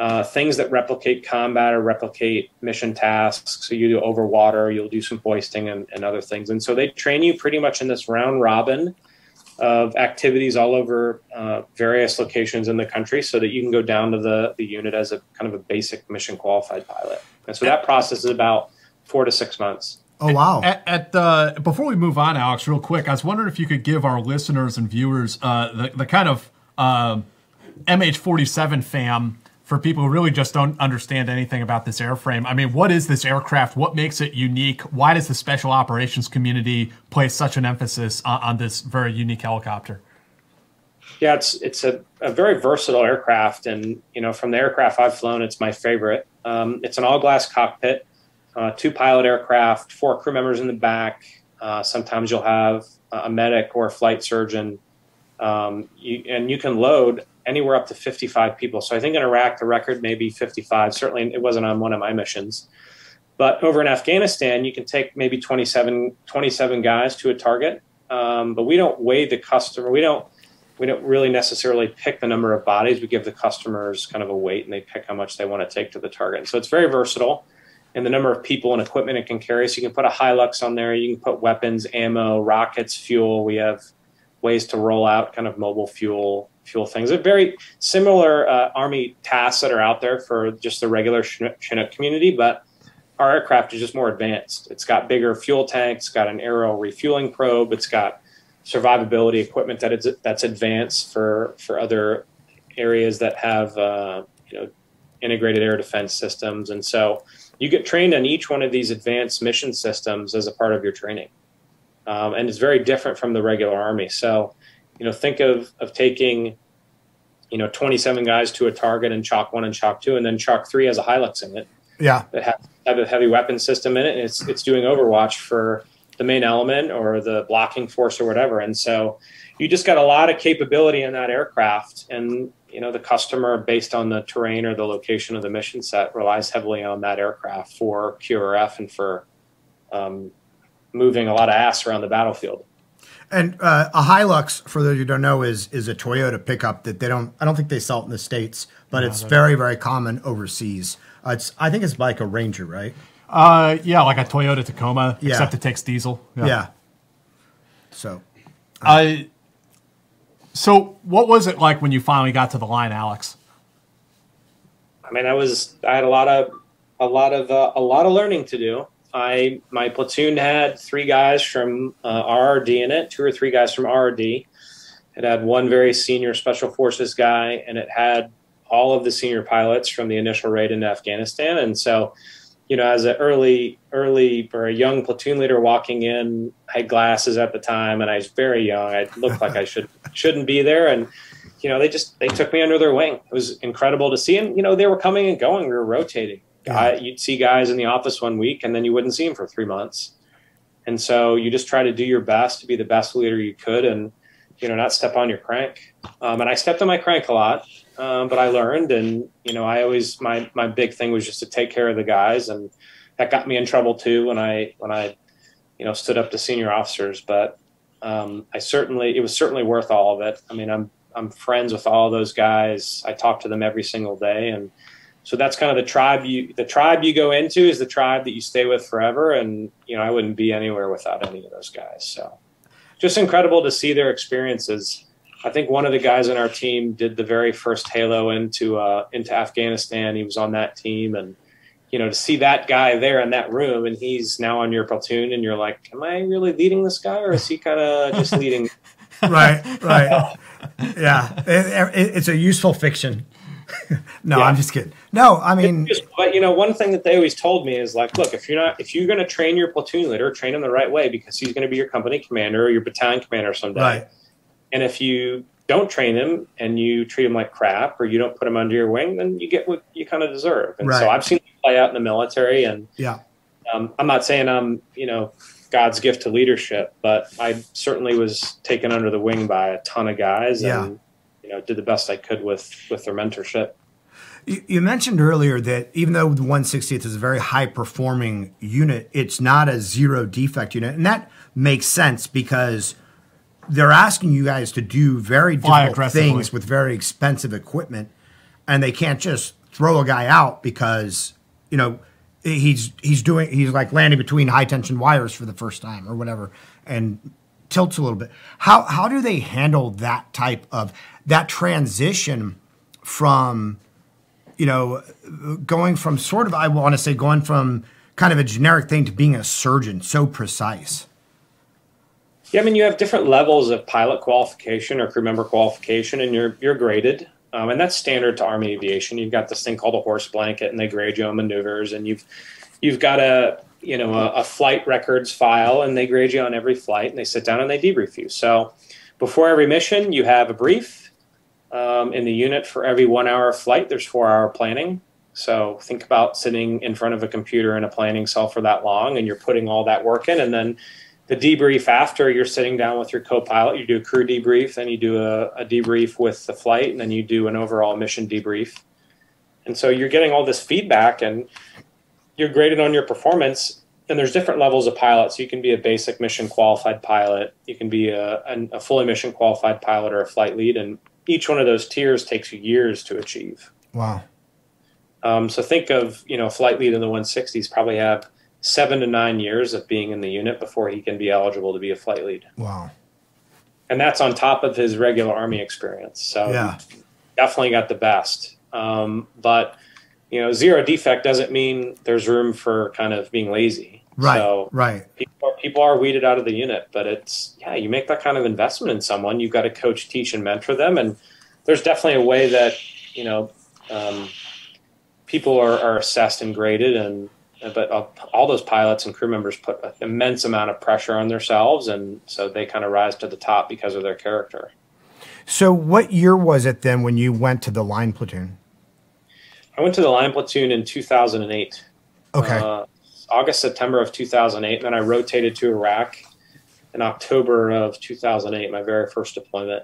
uh, things that replicate combat or replicate mission tasks. So you do overwater, you'll do some hoisting and, and other things. And so they train you pretty much in this round robin of activities all over uh, various locations in the country, so that you can go down to the, the unit as a kind of a basic mission qualified pilot. And so that process is about four to six months. Oh, wow. At, at the, before we move on, Alex, real quick, I was wondering if you could give our listeners and viewers uh, the, the kind of uh, M H forty-seven fam, for people who really just don't understand anything about this airframe. I mean, what is this aircraft? What makes it unique? Why does the special operations community place such an emphasis on, on this very unique helicopter? Yeah, it's it's a, a very versatile aircraft. And, you know, from the aircraft I've flown, it's my favorite. Um, it's an all-glass cockpit, uh, two pilot aircraft, four crew members in the back. Uh, sometimes you'll have a medic or a flight surgeon Um, you, and you can load anywhere up to fifty-five people. So I think in Iraq, the record may be fifty-five. Certainly it wasn't on one of my missions. But over in Afghanistan, you can take maybe twenty-seven, twenty-seven guys to a target. Um, but we don't weigh the customer. We don't, we don't really necessarily pick the number of bodies. We give the customers kind of a weight, and they pick how much they want to take to the target. So it's very versatile. And the number of people and equipment it can carry. So you can put a Hilux on there. You can put weapons, ammo, rockets, fuel. We have ways to roll out kind of mobile fuel fuel things. They're very similar uh, Army tasks that are out there for just the regular Chinook community, but our aircraft is just more advanced. It's got bigger fuel tanks, got an aerial refueling probe, it's got survivability equipment that is, that's advanced for, for other areas that have uh, you know, integrated air defense systems. And so you get trained on each one of these advanced mission systems as a part of your training. Um, and it's very different from the regular Army. So, you know, think of, of taking, you know, twenty-seven guys to a target and Chalk one and Chalk two, and then Chalk three has a Hilux in it. Yeah. That has, have a heavy weapon system in it, and it's, it's doing Overwatch for the main element or the blocking force or whatever. And so you just got a lot of capability in that aircraft. And, you know, the customer, based on the terrain or the location of the mission set, relies heavily on that aircraft for Q R F and for, um, moving a lot of ass around the battlefield. And uh, a Hilux, for those who don't know, is is a Toyota pickup that they don't, I don't think they sell it in the States, but no, it's very, very common overseas. Uh, it's, I think it's like a Ranger, right? Uh, yeah, like a Toyota Tacoma, yeah. Except it takes diesel. Yeah. yeah. So. I. Uh, uh, so what was it like when you finally got to the line, Alex? I mean, I was, I had a lot of, a lot of, uh, a lot of learning to do. I, my platoon had three guys from uh, R R D in it, two or three guys from R R D. It had one very senior special forces guy, and it had all of the senior pilots from the initial raid into Afghanistan. And so, you know, as an early, early or a young platoon leader walking in, I had glasses at the time, and I was very young. I looked like I should, shouldn't be there. And, you know, they just, they took me under their wing. It was incredible to see them. You know, they were coming and going. We were rotating. Guy, you'd see guys in the office one week, and then you wouldn't see them for three months. And so you just try to do your best to be the best leader you could and, you know, not step on your crank. Um, and I stepped on my crank a lot, um, but I learned. And, you know, I always, my, my big thing was just to take care of the guys. And that got me in trouble too when I, when I, you know, stood up to senior officers. But um, I certainly, it was certainly worth all of it. I mean, I'm, I'm friends with all those guys. I talk to them every single day. And so that's kind of the tribe you, the tribe you go into is the tribe that you stay with forever. And, you know, I wouldn't be anywhere without any of those guys. So just incredible to see their experiences. I think one of the guys on our team did the very first Halo into, uh, into Afghanistan. He was on that team, and, you know, to see that guy there in that room, and he's now on your platoon, and you're like, am I really leading this guy, or is he kind of just leading? Right. Right. Yeah. It, it, it's a useful fiction. No, yeah. I'm just kidding. No, I mean, just, but you know, one thing that they always told me is like, look, if you're not, if you're going to train your platoon leader, train him the right way, because he's going to be your company commander or your battalion commander someday. Right. And if you don't train him and you treat him like crap, or you don't put him under your wing, then you get what you kind of deserve. And right. So I've seen it play out in the military, and yeah, um, I'm not saying I'm, you know, God's gift to leadership, but I certainly was taken under the wing by a ton of guys. Yeah. And, you know, did the best I could with, with their mentorship. You, you mentioned earlier that even though the one sixtieth is a very high performing unit, it's not a zero defect unit. And that makes sense, because they're asking you guys to do very difficult things with very expensive equipment, and they can't just throw a guy out because, you know, he's, he's doing, he's like landing between high tension wires for the first time or whatever. And tilts a little bit. How, how do they handle that type of, that transition from, you know, going from sort of, I want to say going from kind of a generic thing to being a surgeon, so precise? Yeah. I mean, you have different levels of pilot qualification or crew member qualification, and you're, you're graded. Um, and that's standard to Army aviation. You've got this thing called a horse blanket, and they grade you on maneuvers, and you've, you've got a, you know, a, a flight records file, and they grade you on every flight, and they sit down and they debrief you. So before every mission, you have a brief um, in the unit. For every one hour flight, there's four hour planning. So think about sitting in front of a computer in a planning cell for that long, and you're putting all that work in. And then the debrief after, you're sitting down with your co-pilot, you do a crew debrief, then you do a, a debrief with the flight, and then you do an overall mission debrief. And so you're getting all this feedback, and you're graded on your performance, and there's different levels of pilots. You can be a basic mission qualified pilot, you can be a, a fully mission qualified pilot or a flight lead, and each one of those tiers takes you years to achieve. Wow. Um, so think of, you know, flight lead in the one sixties probably have seven to nine years of being in the unit before he can be eligible to be a flight lead. Wow. And that's on top of his regular Army experience. So yeah, definitely got the best. Um, but, you know, zero defect doesn't mean there's room for kind of being lazy. Right, so right. People are, people are weeded out of the unit, but it's, yeah, you make that kind of investment in someone, you've got to coach, teach, and mentor them. And there's definitely a way that, you know, um, people are, are assessed and graded, and but all those pilots and crew members put an immense amount of pressure on themselves, and so they kind of rise to the top because of their character. So what year was it then when you went to the line platoon? I went to the line platoon in two thousand eight. Okay. Uh, August, September of two thousand eight, and then I rotated to Iraq in October of two thousand eight, my very first deployment.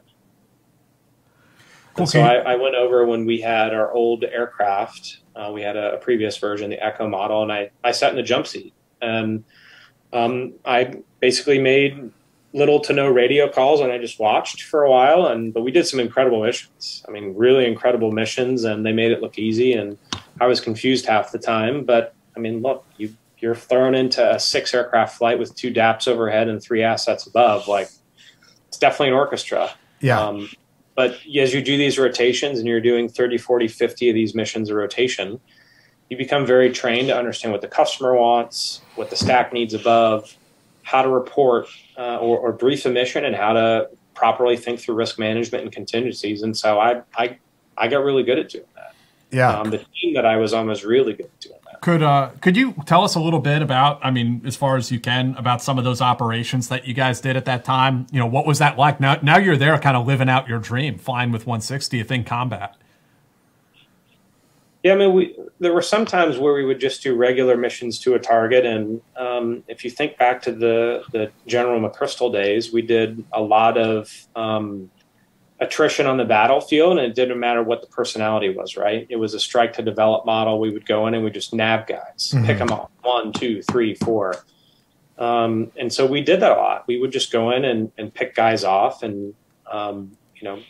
Okay. And so I, I went over when we had our old aircraft. Uh, we had a, a previous version, the Echo model, and I, I sat in the jump seat. And um, I basically made little to no radio calls, and I just watched for a while. And But we did some incredible missions. I mean, really incredible missions, and they made it look easy. And I was confused half the time. But, I mean, look, you, you're thrown into a six-aircraft flight with two D A Ps overhead and three assets above. Like, it's definitely an orchestra. Yeah. Um, But as you do these rotations and you're doing thirty, forty, fifty of these missions a rotation, you become very trained to understand what the customer wants, what the stack needs above, how to report uh, or, or brief a mission, and how to properly think through risk management and contingencies. And so I, I, I got really good at doing that. Yeah. Um, the team that I was on was really good at doing that. Could, uh, could you tell us a little bit about, I mean, as far as you can, about some of those operations that you guys did at that time? You know, what was that like? Now, now you're there kind of living out your dream, flying with one sixtieth in combat. Yeah, I mean, we, there were some times where we would just do regular missions to a target. And um, if you think back to the, the General McChrystal days, we did a lot of um, attrition on the battlefield, and it didn't matter what the personality was, right? It was a strike to develop model. We would go in and we just nab guys, mm-hmm. pick them off, one, two, three, four. Um, and so we did that a lot. We would just go in and, and pick guys off and, um, you know,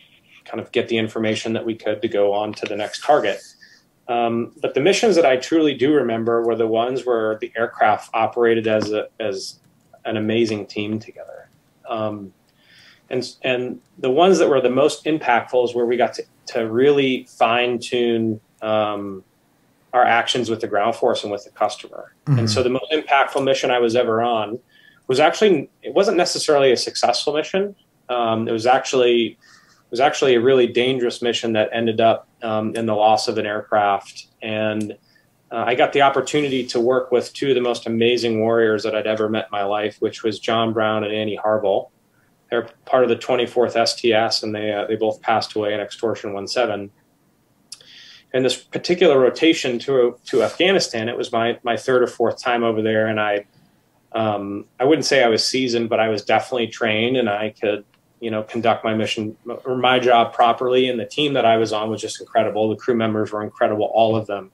kind of get the information that we could to go on to the next target. Um, but the missions that I truly do remember were the ones where the aircraft operated as a, as an amazing team together. Um, And, and the ones that were the most impactful is where we got to, to really fine-tune um, our actions with the ground force and with the customer. Mm-hmm. And so the most impactful mission I was ever on was actually, it wasn't necessarily a successful mission. Um, it was actually it was actually a really dangerous mission that ended up um, in the loss of an aircraft. And uh, I got the opportunity to work with two of the most amazing warriors that I'd ever met in my life, which was John Brown and Annie Harville. They're part of the twenty-fourth S T S, and they uh, they both passed away in Extortion seventeen. And this particular rotation to to Afghanistan, it was my my third or fourth time over there, and I um, I wouldn't say I was seasoned, but I was definitely trained, and I could you know conduct my mission or my job properly. And the team that I was on was just incredible. The crew members were incredible, all of them.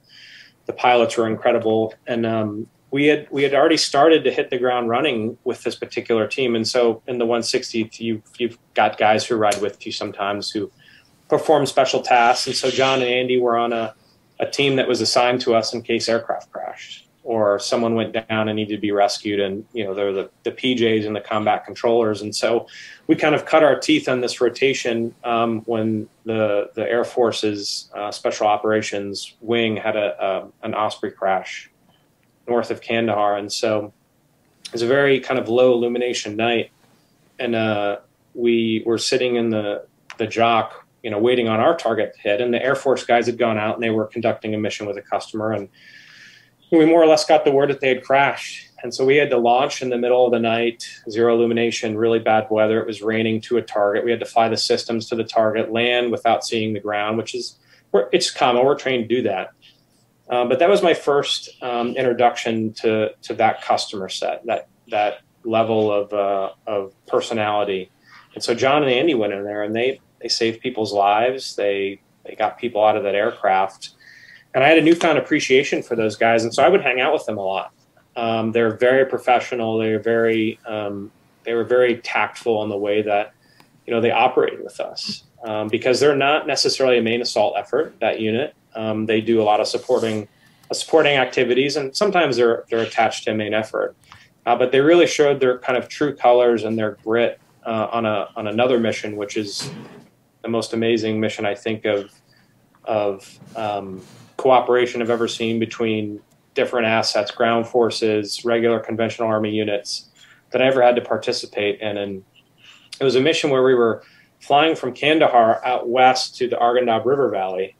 The pilots were incredible, and. Um, We had we had already started to hit the ground running with this particular team, and so in the one sixtieth, you you've got guys who ride with you sometimes who perform special tasks, and so John and Andy were on a, a team that was assigned to us in case aircraft crashed or someone went down and needed to be rescued, and you know they're the the P Js and the combat controllers, and so we kind of cut our teeth on this rotation um, when the the Air Force's uh, Special Operations Wing had a, a an Osprey crash north of Kandahar. And so it was a very kind of low illumination night. And uh, we were sitting in the, the jock, you know, waiting on our target to hit. And the Air Force guys had gone out and they were conducting a mission with a customer. And we more or less got the word that they had crashed. And so we had to launch in the middle of the night, zero illumination, really bad weather. It was raining to a target. We had to fly the systems to the target, land without seeing the ground, which is, we're, it's common. We're trained to do that. Uh, but that was my first um, introduction to to that customer set, that that level of uh, of personality. And so John and Andy went in there, and they they saved people's lives. They they got people out of that aircraft, and I had a newfound appreciation for those guys. And so I would hang out with them a lot. Um, they're very professional. They're very um, they were very tactful in the way that, you know, they operated with us, um, because they're not necessarily a main assault effort. That unit, um, they do a lot of supporting uh, supporting activities, and sometimes they're they're attached to a main effort. Uh, but they really showed their kind of true colors and their grit uh, on a on another mission, which is the most amazing mission I think of of um, cooperation I've ever seen between different assets, ground forces, regular conventional Army units that I ever had to participate in. And it was a mission where we were flying from Kandahar out west to the Arghandab River Valley,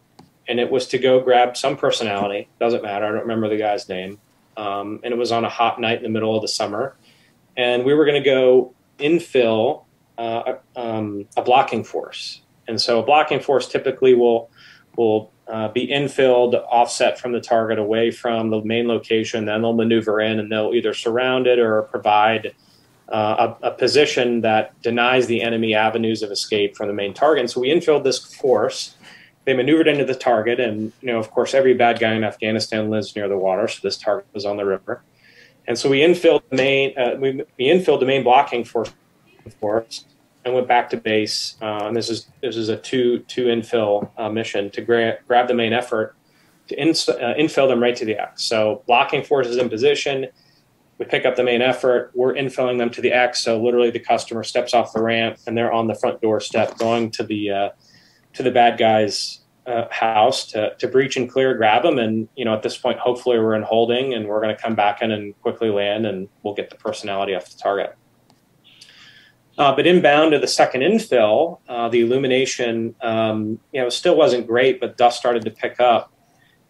and it was to go grab some personality. Doesn't matter. I don't remember the guy's name. Um, and it was on a hot night in the middle of the summer, and we were going to go infill uh, um, a blocking force. And so a blocking force typically will will uh, be infilled, offset from the target, away from the main location. Then they'll maneuver in, and they'll either surround it or provide uh, a, a position that denies the enemy avenues of escape from the main target. And so we infilled this force. They maneuvered into the target, and, you know, of course, every bad guy in Afghanistan lives near the water, so this target was on the river. And so we infilled the main, uh, we, we infilled the main blocking force, and went back to base. Uh, and this is this is a two two infill uh, mission to gra grab the main effort to in, uh, infill them right to the X. So blocking force is in position. We pick up the main effort. We're infilling them to the X. So literally, the customer steps off the ramp, and they're on the front doorstep going to the. Uh, to the bad guy's uh, house to, to breach and clear, grab them. And, you know, at this point, hopefully we're in holding, and we're going to come back in and quickly land, and we'll get the personality off the target. Uh, but inbound to the second infill, uh, the illumination, um, you know, still wasn't great, but dust started to pick up.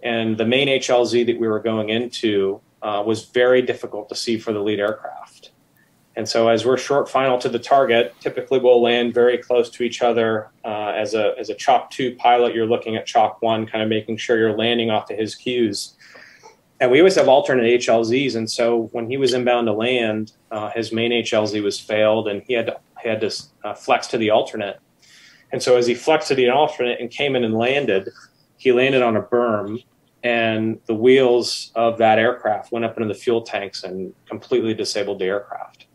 And the main H L Z that we were going into uh, was very difficult to see for the lead aircraft. And so as we're short final to the target, typically we'll land very close to each other. Uh, as a as a Chalk two pilot, you're looking at Chalk one, kind of making sure you're landing off of his cues. And we always have alternate H L Zs, and so when he was inbound to land, uh, his main H L Z was failed, and he had to, he had to uh, flex to the alternate. And so as he flexed to the alternate and came in and landed, he landed on a berm, and the wheels of that aircraft went up into the fuel tanks and completely disabled the aircraft.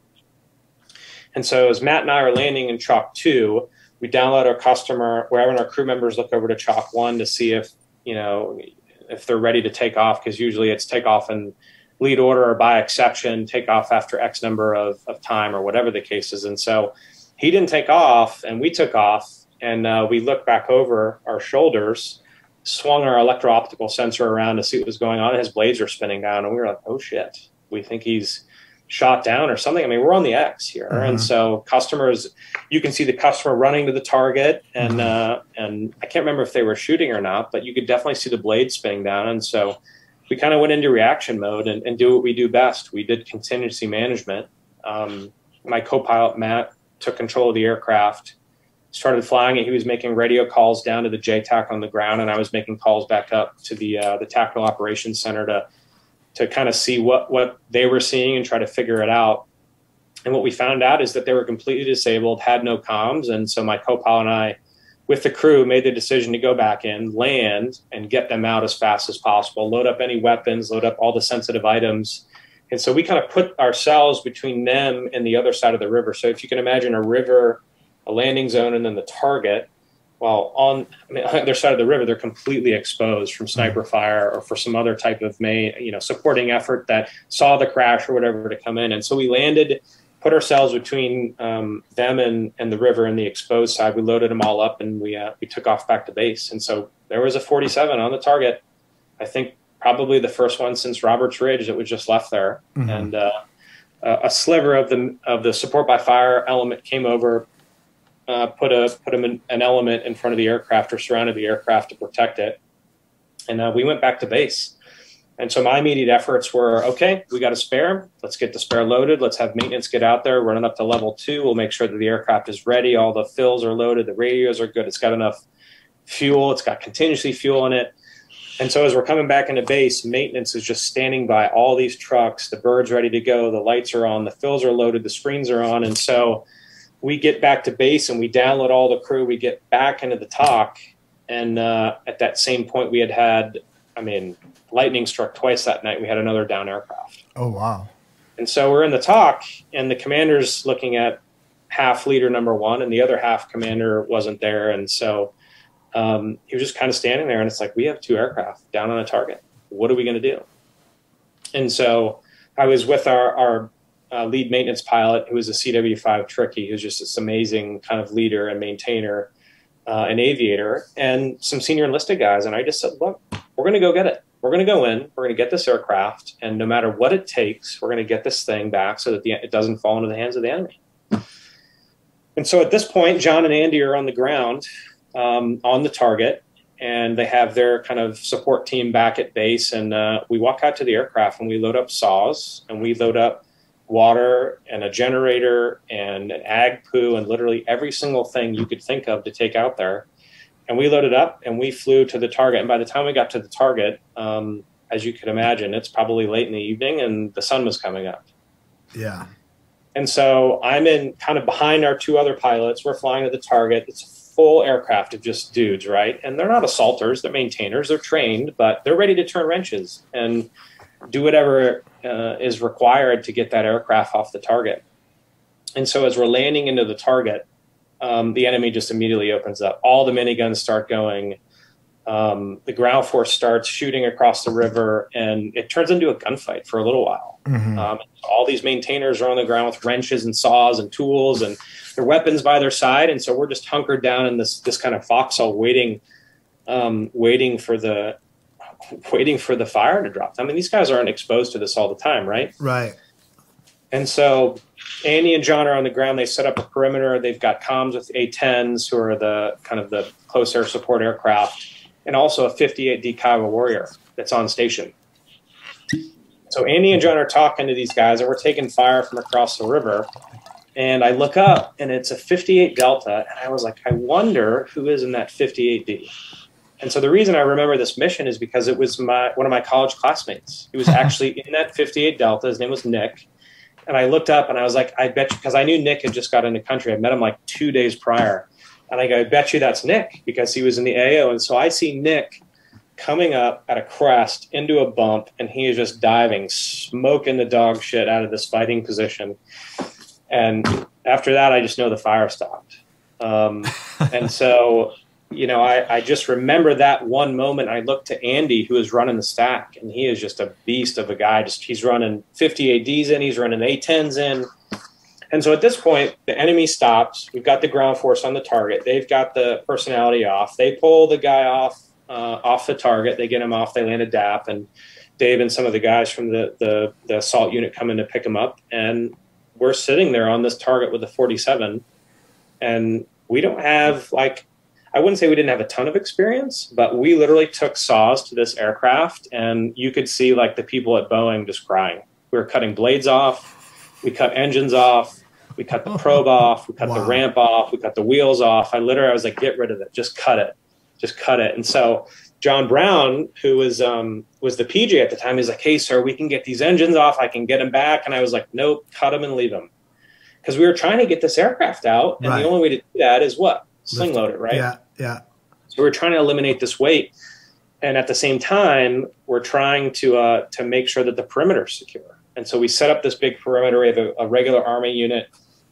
And so as Matt and I are landing in Chalk two, we download our customer. We're having our crew members look over to Chalk one to see if, you know, if they're ready to take off, because usually it's take off in lead order or by exception, take off after X number of, of time or whatever the case is. And so he didn't take off, and we took off, and uh, we looked back over our shoulders, swung our electro-optical sensor around to see what was going on, and his blades are spinning down, and we were like, oh, shit, we think he's shot down or something. I mean, we're on the X here. Mm-hmm. And so customers, you can see the customer running to the target, and mm-hmm. uh, and I can't remember if they were shooting or not, but you could definitely see the blade spinning down. And so we kind of went into reaction mode and, and do what we do best. We did contingency management. Um, my co-pilot, Matt, took control of the aircraft, started flying it. He was making radio calls down to the J TAC on the ground, and I was making calls back up to the, uh, the Tactical Operations Center to to kind of see what, what they were seeing and try to figure it out. And what we found out is that they were completely disabled, had no comms. And so my co-pilot and I, with the crew, made the decision to go back in, land, and get them out as fast as possible, load up any weapons, load up all the sensitive items. And so we kind of put ourselves between them and the other side of the river. So if you can imagine a river, a landing zone, and then the target, well, on, I mean, on their side of the river, they're completely exposed from sniper fire or for some other type of main, you know, supporting effort that saw the crash or whatever to come in. And so we landed, put ourselves between um, them and, and the river and the exposed side. We loaded them all up, and we, uh, we took off back to base. And so there was a forty-seven on the target. I think probably the first one since Roberts Ridge that was just left there. Mm-hmm. And uh, a sliver of the, of the support by fire element came over, Uh, put a put an, an element in front of the aircraft or surrounded the aircraft to protect it, and uh, we went back to base. And so my immediate efforts were, okay, we got a spare. Let's get the spare loaded. Let's have maintenance get out there, running up to level two. We'll make sure that the aircraft is ready. All the fills are loaded. The radios are good. It's got enough fuel. It's got contingency fuel in it. And so as we're coming back into base, maintenance is just standing by all these trucks. The bird's ready to go. The lights are on. The fills are loaded. The screens are on. And so we get back to base and we download all the crew. We get back into the talk. And uh, at that same point, we had had, I mean, lightning struck twice that night. We had another down aircraft. Oh, wow. And so we're in the talk, and the commander's looking at half leader number one, and the other half commander wasn't there. And so um, he was just kind of standing there, and it's like, we have two aircraft down on a target. What are we going to do? And so I was with our, our uh, lead maintenance pilot, who was a C W five Tricky, who's just this amazing kind of leader and maintainer, uh, an aviator, and some senior enlisted guys. And I just said, look, we're going to go get it. We're going to go in, we're going to get this aircraft, and no matter what it takes, we're going to get this thing back so that the, it doesn't fall into the hands of the enemy. And so at this point, John and Andy are on the ground, um, on the target, and they have their kind of support team back at base, and uh, we walk out to the aircraft, and we load up saws, and we load up water, and a generator, and an ag poo, and literally every single thing you could think of to take out there. And we loaded up, and we flew to the target. And by the time we got to the target, um, as you could imagine, it's probably late in the evening, and the sun was coming up. Yeah. And so I'm in kind of behind our two other pilots. We're flying to the target. It's a full aircraft of just dudes, right? And they're not assaulters. They're maintainers. They're trained, but they're ready to turn wrenches and do whatever uh, is required to get that aircraft off the target. And so as we're landing into the target, Um, the enemy just immediately opens up. All the miniguns start going. Um, the ground force starts shooting across the river, and it turns into a gunfight for a little while. Mm-hmm. um, all these maintainers are on the ground with wrenches and saws and tools and their weapons by their side, and so we're just hunkered down in this this kind of foxhole, waiting, um, waiting for the waiting for the fire to drop. I mean, these guys aren't exposed to this all the time, right? Right. And so Annie and John are on the ground. They set up a perimeter. They've got comms with A tens, who are the kind of the close air support aircraft, and also a fifty-eight D Kiowa Warrior that's on station. So Annie and John are talking to these guys, and we're taking fire from across the river. And I look up, and it's a fifty-eight Delta, and I was like, I wonder who is in that fifty-eight D. And so the reason I remember this mission is because it was my one of my college classmates. He was actually in that fifty-eight Delta. His name was Nick. And I looked up, and I was like, I bet you, because I knew Nick had just got into country. I met him like two days prior. And I go, I bet you that's Nick, because he was in the A O. And so I see Nick coming up at a crest into a bump, and he is just diving, smoking the dog shit out of this fighting position. And after that, I just know the fire stopped. Um, and so, you know, I, I just remember that one moment. I looked to Andy, who is running the stack, and he is just a beast of a guy. Just he's running fifty-eight Ds in, he's running A tens in. And so at this point, the enemy stops. We've got the ground force on the target. They've got the personality off. They pull the guy off uh, off the target. They get him off. They land a D A P, and Dave and some of the guys from the, the, the assault unit come in to pick him up. And we're sitting there on this target with a forty-seven, and we don't have, like, I wouldn't say we didn't have a ton of experience, but we literally took saws to this aircraft, and you could see, like, the people at Boeing just crying. We were cutting blades off. We cut engines off. We cut the probe off. We cut wow. the ramp off. We cut the wheels off. I literally I was like, get rid of it. Just cut it. Just cut it. And so John Brown, who was um, was the P J at the time, he's like, hey, sir, we can get these engines off. I can get them back. And I was like, nope, cut them and leave them. Because we were trying to get this aircraft out, and right. the only way to do that is what? Sling load it, right? Yeah, yeah. So we're trying to eliminate this weight, and at the same time, we're trying to uh, to make sure that the perimeter's secure. And so we set up this big perimeter. We have a, a regular Army unit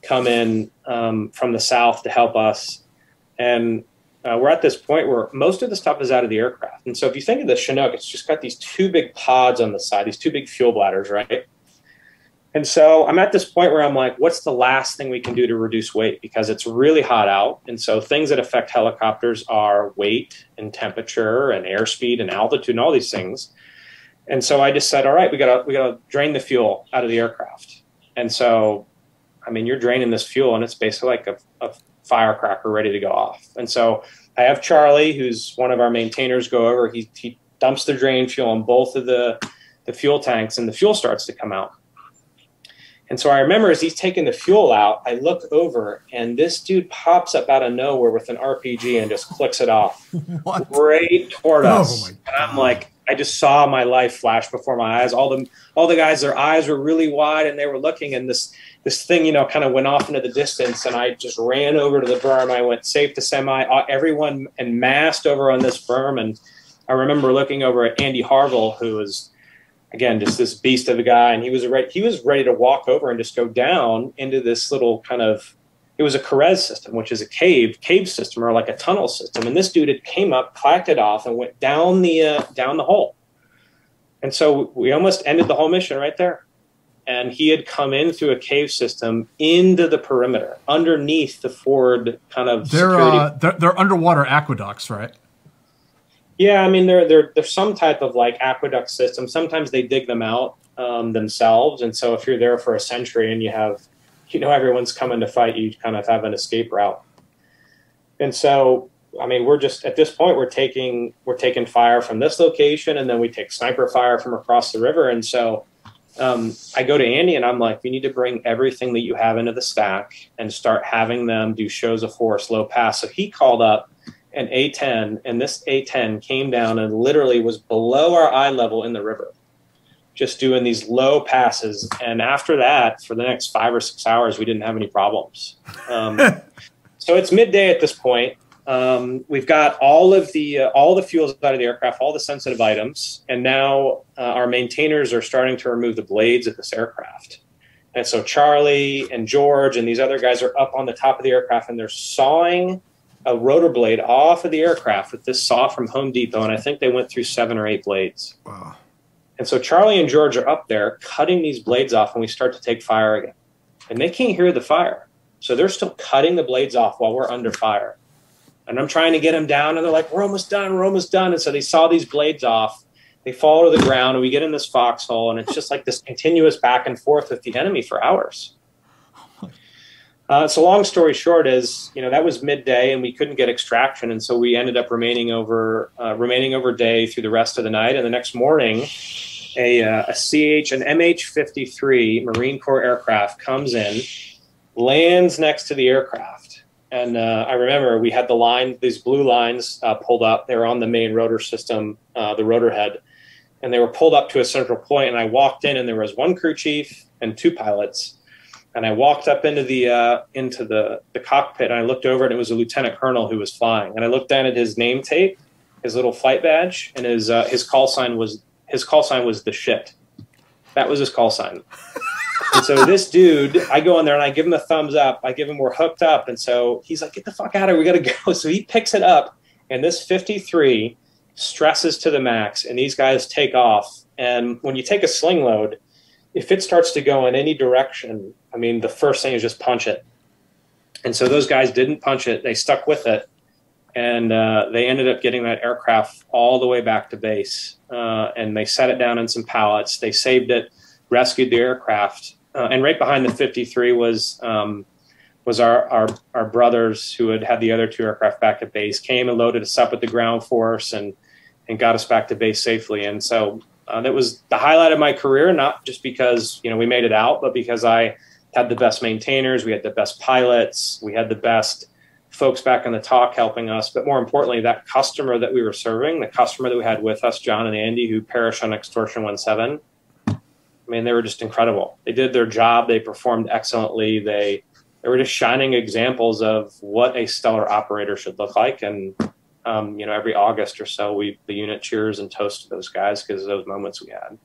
come in um, from the south to help us, and uh, we're at this point where most of the stuff is out of the aircraft. And so if you think of the Chinook, it's just got these two big pods on the side, these two big fuel bladders, right? And so I'm at this point where I'm like, what's the last thing we can do to reduce weight? Because it's really hot out. And so things that affect helicopters are weight and temperature and airspeed and altitude and all these things. And so I just said, all right, we gotta, we gotta drain the fuel out of the aircraft. And so, I mean, you're draining this fuel, and it's basically like a, a firecracker ready to go off. And so I have Charlie, who's one of our maintainers, go over. He, he dumps the drain fuel on both of the, the fuel tanks, and the fuel starts to come out. And so I remember as he's taking the fuel out, I look over and this dude pops up out of nowhere with an R P G and just clicks it off what? right toward oh, us. And I'm like, I just saw my life flash before my eyes. All the all the guys, their eyes were really wide and they were looking, and this this thing, you know, kind of went off into the distance. And I just ran over to the berm. I went safe to semi. Everyone and massed over on this berm. And I remember looking over at Annie Harville, who was, again, just this beast of a guy, and he was ready. He was ready to walk over and just go down into this little kind of. It was a Carrez system, which is a cave cave system or like a tunnel system. And this dude had came up, clacked it off, and went down the uh, down the hole. And so we almost ended the whole mission right there. And he had come in through a cave system into the perimeter, underneath the forward kind of. They're uh, they're, they're underwater aqueducts, right? Yeah, I mean, they're they're there's some type of like aqueduct system. Sometimes they dig them out um, themselves. And so if you're there for a century and you have, you know, everyone's coming to fight, you kind of have an escape route. And so, I mean, we're just, at this point, we're taking, we're taking fire from this location, and then we take sniper fire from across the river. And so um, I go to Andy and I'm like, you need to bring everything that you have into the stack and start having them do shows of force, low pass. So he called up an A ten, and this A ten came down and literally was below our eye level in the river, just doing these low passes. And after that, for the next five or six hours, we didn't have any problems. Um, so it's midday at this point. Um, we've got all of the, uh, all the fuels out of the aircraft, all the sensitive items. And now uh, our maintainers are starting to remove the blades of this aircraft. And so Charlie and George and these other guys are up on the top of the aircraft, and they're sawing a rotor blade off of the aircraft with this saw from Home Depot. And I think they went through seven or eight blades. Wow. And so Charlie and George are up there cutting these blades off, and we start to take fire again. And they can't hear the fire. So they're still cutting the blades off while we're under fire. And I'm trying to get them down, and they're like, we're almost done, we're almost done. And so they saw these blades off. They fall to the ground, and we get in this foxhole, and it's just like this continuous back and forth with the enemy for hours. Uh, so long story short is, you know, that was midday and we couldn't get extraction. And so we ended up remaining over, uh, remaining over day through the rest of the night. And the next morning, a, uh, a C H, an M H fifty-three Marine Corps aircraft comes in, lands next to the aircraft. And uh, I remember we had the line, these blue lines uh, pulled up. They were on the main rotor system, uh, the rotor head, and they were pulled up to a central point. And I walked in, and there was one crew chief and two pilots. And I walked up into the uh, into the, the cockpit, and I looked over, and it was a lieutenant colonel who was flying. And I looked down at his name tape, his little flight badge, and his uh, his call sign was his call sign was the shit. That was his call sign. And so this dude, I go in there and I give him a thumbs up. I give him we're hooked up, and so he's like, get the fuck out of here, we gotta go. So he picks it up, and this fifty-three stresses to the max, and these guys take off. And when you take a sling load, if it starts to go in any direction, I mean, the first thing is just punch it. And so those guys didn't punch it. They stuck with it. And uh, they ended up getting that aircraft all the way back to base. Uh, and they set it down in some pallets. They saved it, rescued the aircraft. Uh, and right behind the fifty-three was um, was our, our, our brothers who had had the other two aircraft back to base, came and loaded us up with the ground force and, and got us back to base safely. And so Uh, that was the highlight of my career, not just because, you know, we made it out, but because I had the best maintainers, we had the best pilots, we had the best folks back in the talk helping us. But more importantly, that customer that we were serving, the customer that we had with us, John and Andy, who perished on Extortion seventeen, I mean, they were just incredible. They did their job. They performed excellently. They, they were just shining examples of what a stellar operator should look like. And Um, you know, every August or so, we the unit cheers and toasts to those guys because of those moments we had.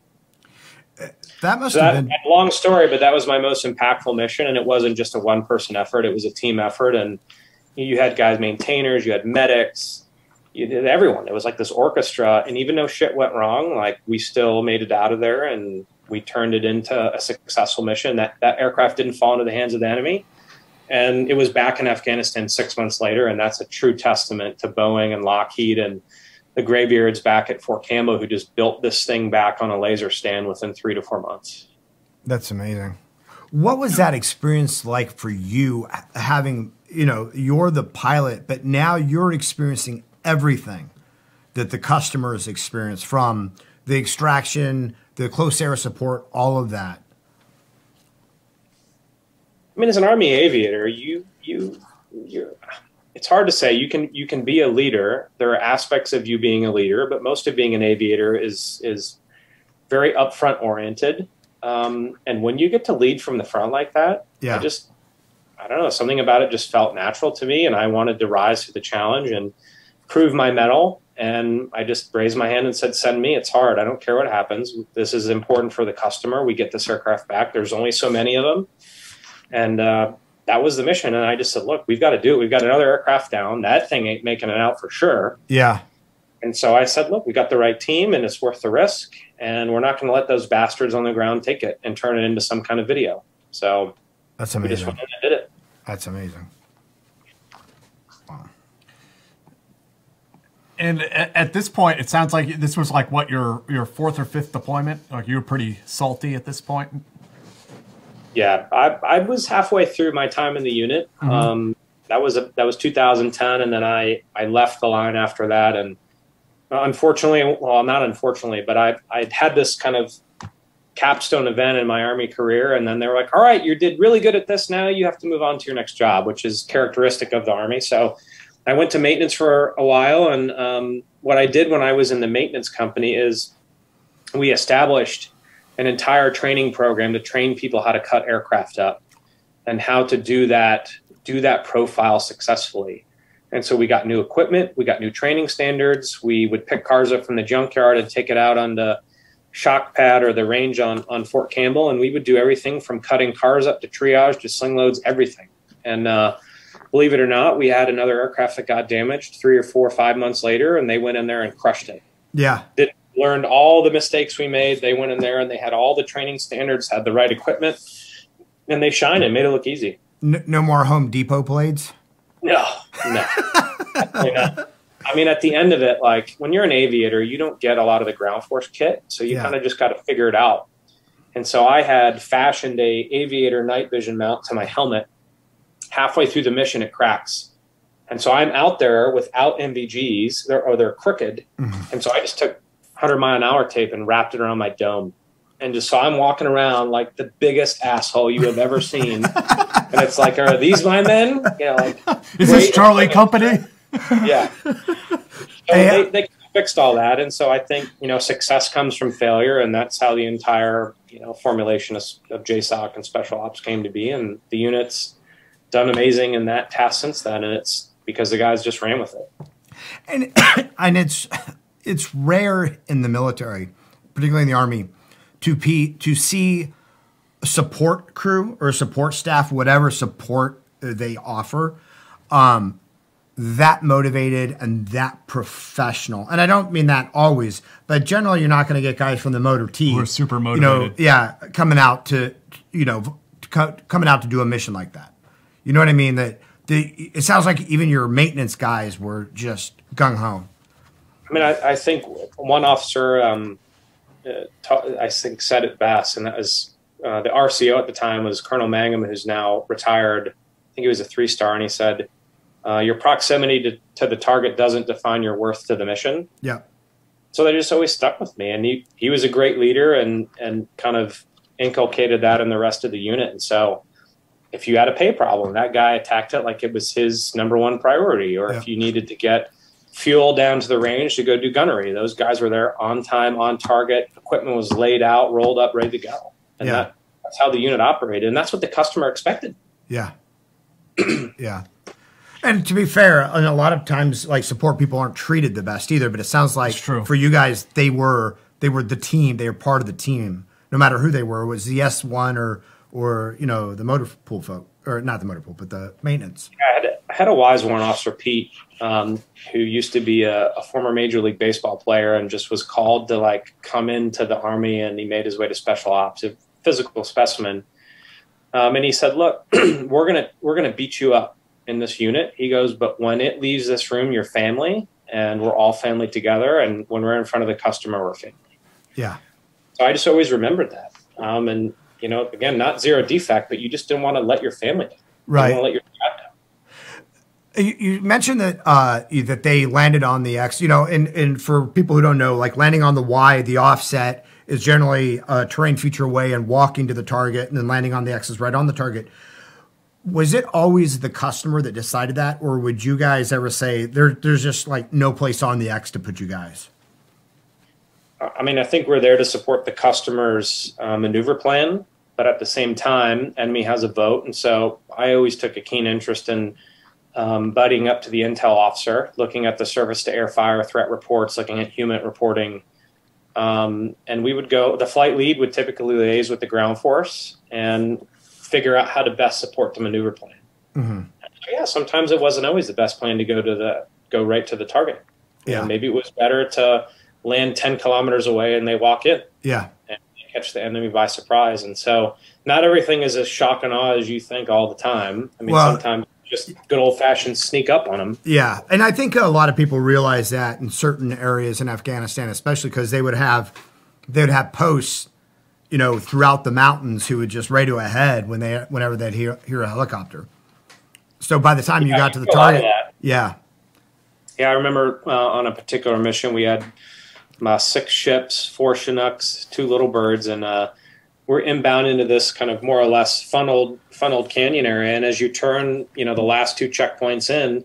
That must so have that, been a long story, but that was my most impactful mission, and it wasn't just a one-person effort; it was a team effort. And you had guys, maintainers, you had medics, you did everyone. It was like this orchestra, and even though shit went wrong, like we still made it out of there, and we turned it into a successful mission. That that aircraft didn't fall into the hands of the enemy. And it was back in Afghanistan six months later, and that's a true testament to Boeing and Lockheed and the graybeards back at Fort Campbell who just built this thing back on a laser stand within three to four months. That's amazing. What was that experience like for you having, you know, you're the pilot, but now you're experiencing everything that the customers experience, from the extraction, the close air support, all of that? I mean, as an Army aviator, you you you it's hard to say. You can you can be a leader. There are aspects of you being a leader, but most of being an aviator is is very upfront oriented. Um, and when you get to lead from the front like that, yeah. I just I don't know, something about it just felt natural to me, and I wanted to rise to the challenge and prove my mettle. And I just raised my hand and said, send me. It's hard. I don't care what happens. This is important for the customer. We get this aircraft back. There's only so many of them. And uh, that was the mission. And I just said, look, we've got to do it. We've got another aircraft down. That thing ain't making it out for sure. Yeah. And so I said, look, we got the right team, and it's worth the risk. And we're not going to let those bastards on the ground take it and turn it into some kind of video. So that's amazing. We just went in and did it. That's amazing. Wow. And at this point, it sounds like this was like what, your your fourth or fifth deployment? Like you were pretty salty at this point. Yeah, I I was halfway through my time in the unit. Mm-hmm. Um, that was a, that was two thousand ten, and then I I left the line after that. And unfortunately, well, not unfortunately, but I I had this kind of capstone event in my Army career, and then they were like, all right, you did really good at this, now you have to move on to your next job, which is characteristic of the Army. So I went to maintenance for a while, and um, what I did when I was in the maintenance company is we established an entire training program to train people how to cut aircraft up and how to do that do that profile successfully. And so we got new equipment, we got new training standards, we would pick cars up from the junkyard and take it out on the shock pad or the range on, on Fort Campbell, and we would do everything from cutting cars up to triage to sling loads, everything. And uh, believe it or not, we had another aircraft that got damaged three or four or five months later, and they went in there and crushed it. Yeah. They learned all the mistakes we made. They went in there and they had all the training standards, had the right equipment, and they shined and made it look easy. No, no more Home Depot blades? No, no. Definitely not. I mean, at the end of it, like when you're an aviator, you don't get a lot of the ground force kit. So you yeah. kind of just got to figure it out. And so I had fashioned a aviator night vision mount to my helmet. Halfway through the mission, it cracks. And so I'm out there without M V Gs, they're, or they're crooked. Mm-hmm. And so I just took one hundred mile an hour tape and wrapped it around my dome. And just so I'm walking around like the biggest asshole you have ever seen. And it's like, are these my men? You know, like, is this Charlie Company? Yeah. So they, they fixed all that. And so I think, you know, success comes from failure. And that's how the entire, you know, formulation of, of J SOC and Special Ops came to be. And the unit's done amazing in that task since then. And it's because the guys just ran with it. And, and it's, it's rare in the military, particularly in the Army, to, P, to see a support crew or support staff, whatever support they offer, um, that motivated and that professional. And I don't mean that always, but generally you're not going to get guys from the motor team who are super motivated. You know, yeah, coming out to, you know, to co coming out to do a mission like that. You know what I mean? That the it sounds like even your maintenance guys were just gung ho. I mean, I, I think one officer, um, uh, ta I think said it best, and that was uh, the R C O at the time was Colonel Mangum, who's now retired. I think he was a three star, and he said, Uh, your proximity to, to the target doesn't define your worth to the mission. Yeah. So they just always stuck with me. And he, he was a great leader and, and kind of inculcated that in the rest of the unit. And so if you had a pay problem, that guy attacked it like it was his number one priority. Or yeah. if you needed to get fuel down to the range to go do gunnery, those guys were there on time, on target. Equipment was laid out, rolled up, ready to go. And yeah. that, that's how the unit operated. And that's what the customer expected. Yeah. Yeah. And to be fair, and a lot of times, like, support people aren't treated the best either. But it sounds like true. for you guys, they were they were the team. They were part of the team, no matter who they were. It was the S one or or you know the motor pool folk, or not the motor pool, but the maintenance. I had, I had a wise warrant officer, Pete, um, who used to be a, a former Major League Baseball player and just was called to like come into the Army, and he made his way to Special Ops, a physical specimen. Um, and he said, "Look, we're gonna we're gonna beat you up in this unit." He goes, "But when it leaves this room, you're family, and we're all family together. And when we're in front of the customer, we're family." Yeah. So I just always remembered that. Um, and, you know, again, not zero defect, but you just didn't want to let your family down. Right. You didn't want to let your dad down. You, you mentioned that, uh, that they landed on the X, you know, and, and for people who don't know, like landing on the Y, the offset is generally a terrain feature away and walking to the target, and then landing on the X is right on the target. Was it always the customer that decided that, or would you guys ever say there, there's just like no place on the X to put you guys? I mean, I think we're there to support the customer's uh, maneuver plan, but at the same time, enemy has a vote. And so I always took a keen interest in um, buddying up to the intel officer, looking at the service to air fire threat reports, looking at human reporting. Um, and we would go, the flight lead would typically liaise with the ground force and figure out how to best support the maneuver plan. Mm-hmm. So yeah, sometimes it wasn't always the best plan to go to the go right to the target. Yeah, you know, maybe it was better to land ten kilometers away and they walk in. Yeah, and catch the enemy by surprise. And so not everything is as shock and awe as you think all the time. I mean, well, sometimes just good old fashioned sneak up on them. Yeah, and I think a lot of people realize that in certain areas in Afghanistan, especially because they would have they would have posts, you know, throughout the mountains who would just radio ahead when they, whenever they'd hear, hear a helicopter. So by the time yeah, you got to the target, yeah. Yeah, I remember uh, on a particular mission, we had uh, six ships, four Chinooks, two Little Birds, and uh, we're inbound into this kind of more or less funneled, funneled canyon area. And as you turn, you know, the last two checkpoints in,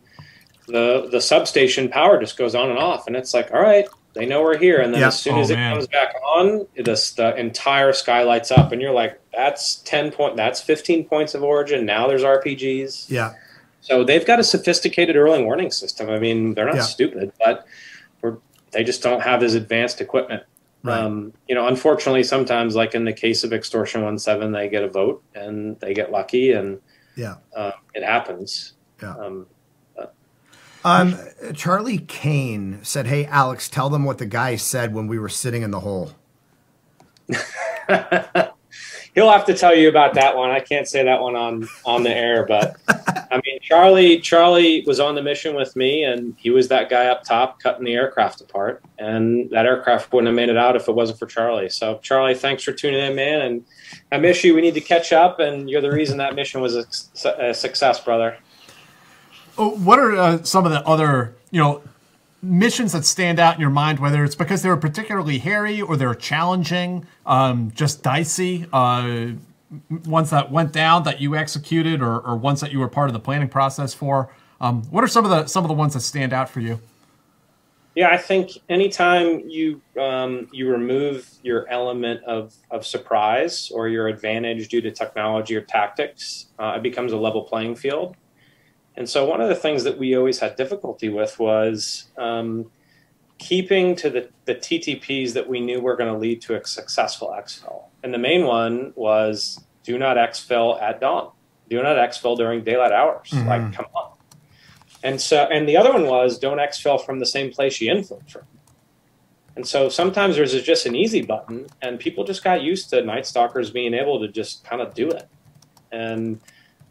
the, the substation power just goes on and off. And it's like, all right, they know we're here, and then yep. as soon as oh, it man. comes back on, this the entire sky lights up, and you're like, "That's ten point, that's fifteen points of origin." Now there's R P Gs. Yeah. So they've got a sophisticated early warning system. I mean, they're not yeah. stupid, but we're, they just don't have this advanced equipment. Right. Um, you know, unfortunately, sometimes, like in the case of Extortion seventeen, they get a vote and they get lucky, and yeah, uh, it happens. Yeah. Um, Um, Charlie Kane said, "Hey, Alex, tell them what the guy said when we were sitting in the hole." He'll have to tell you about that one. I can't say that one on, on the air, but I mean, Charlie, Charlie was on the mission with me, and he was that guy up top cutting the aircraft apart, and that aircraft wouldn't have made it out if it wasn't for Charlie. So Charlie, thanks for tuning in, man. And I miss you. We need to catch up. And you're the reason that mission was a, a success, brother. What are uh, some of the other, you know, missions that stand out in your mind, whether it's because they were particularly hairy or they were challenging, um, just dicey, uh, ones that went down that you executed, or, or ones that you were part of the planning process for? Um, what are some of the some of the ones that stand out for you? Yeah, I think anytime you um, you remove your element of, of surprise or your advantage due to technology or tactics, uh, it becomes a level playing field. And so one of the things that we always had difficulty with was um, keeping to the, the T T Ps that we knew were going to lead to a successful exfil. And the main one was do not exfil at dawn. Do not exfil during daylight hours. Mm-hmm. Like, come on. And so, and the other one was don't exfil from the same place you infiltrated from. And so sometimes there's just an easy button, and people just got used to Night Stalkers being able to just kind of do it. And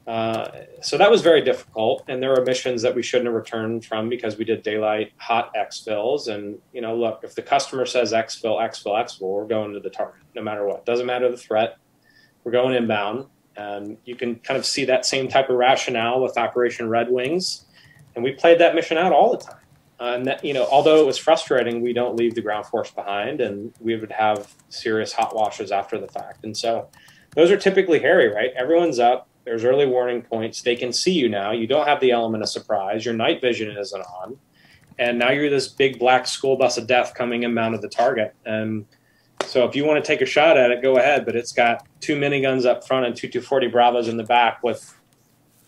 Uh, so that was very difficult, and there were missions that we shouldn't have returned from because we did daylight hot exfils. And, you know, look, if the customer says exfil, exfil, exfil, we're going to the target no matter what. Doesn't matter the threat. We're going inbound. And you can kind of see that same type of rationale with Operation Red Wings. And we played that mission out all the time. Uh, and, that, you know, although it was frustrating, we don't leave the ground force behind, and we would have serious hot washes after the fact. And so those are typically hairy, right? Everyone's up. There's early warning points. They can see you now. You don't have the element of surprise. Your night vision isn't on. And now you're this big black school bus of death coming inbound at the target. And so if you want to take a shot at it, go ahead. But it's got two miniguns up front and two two forty Bravos in the back with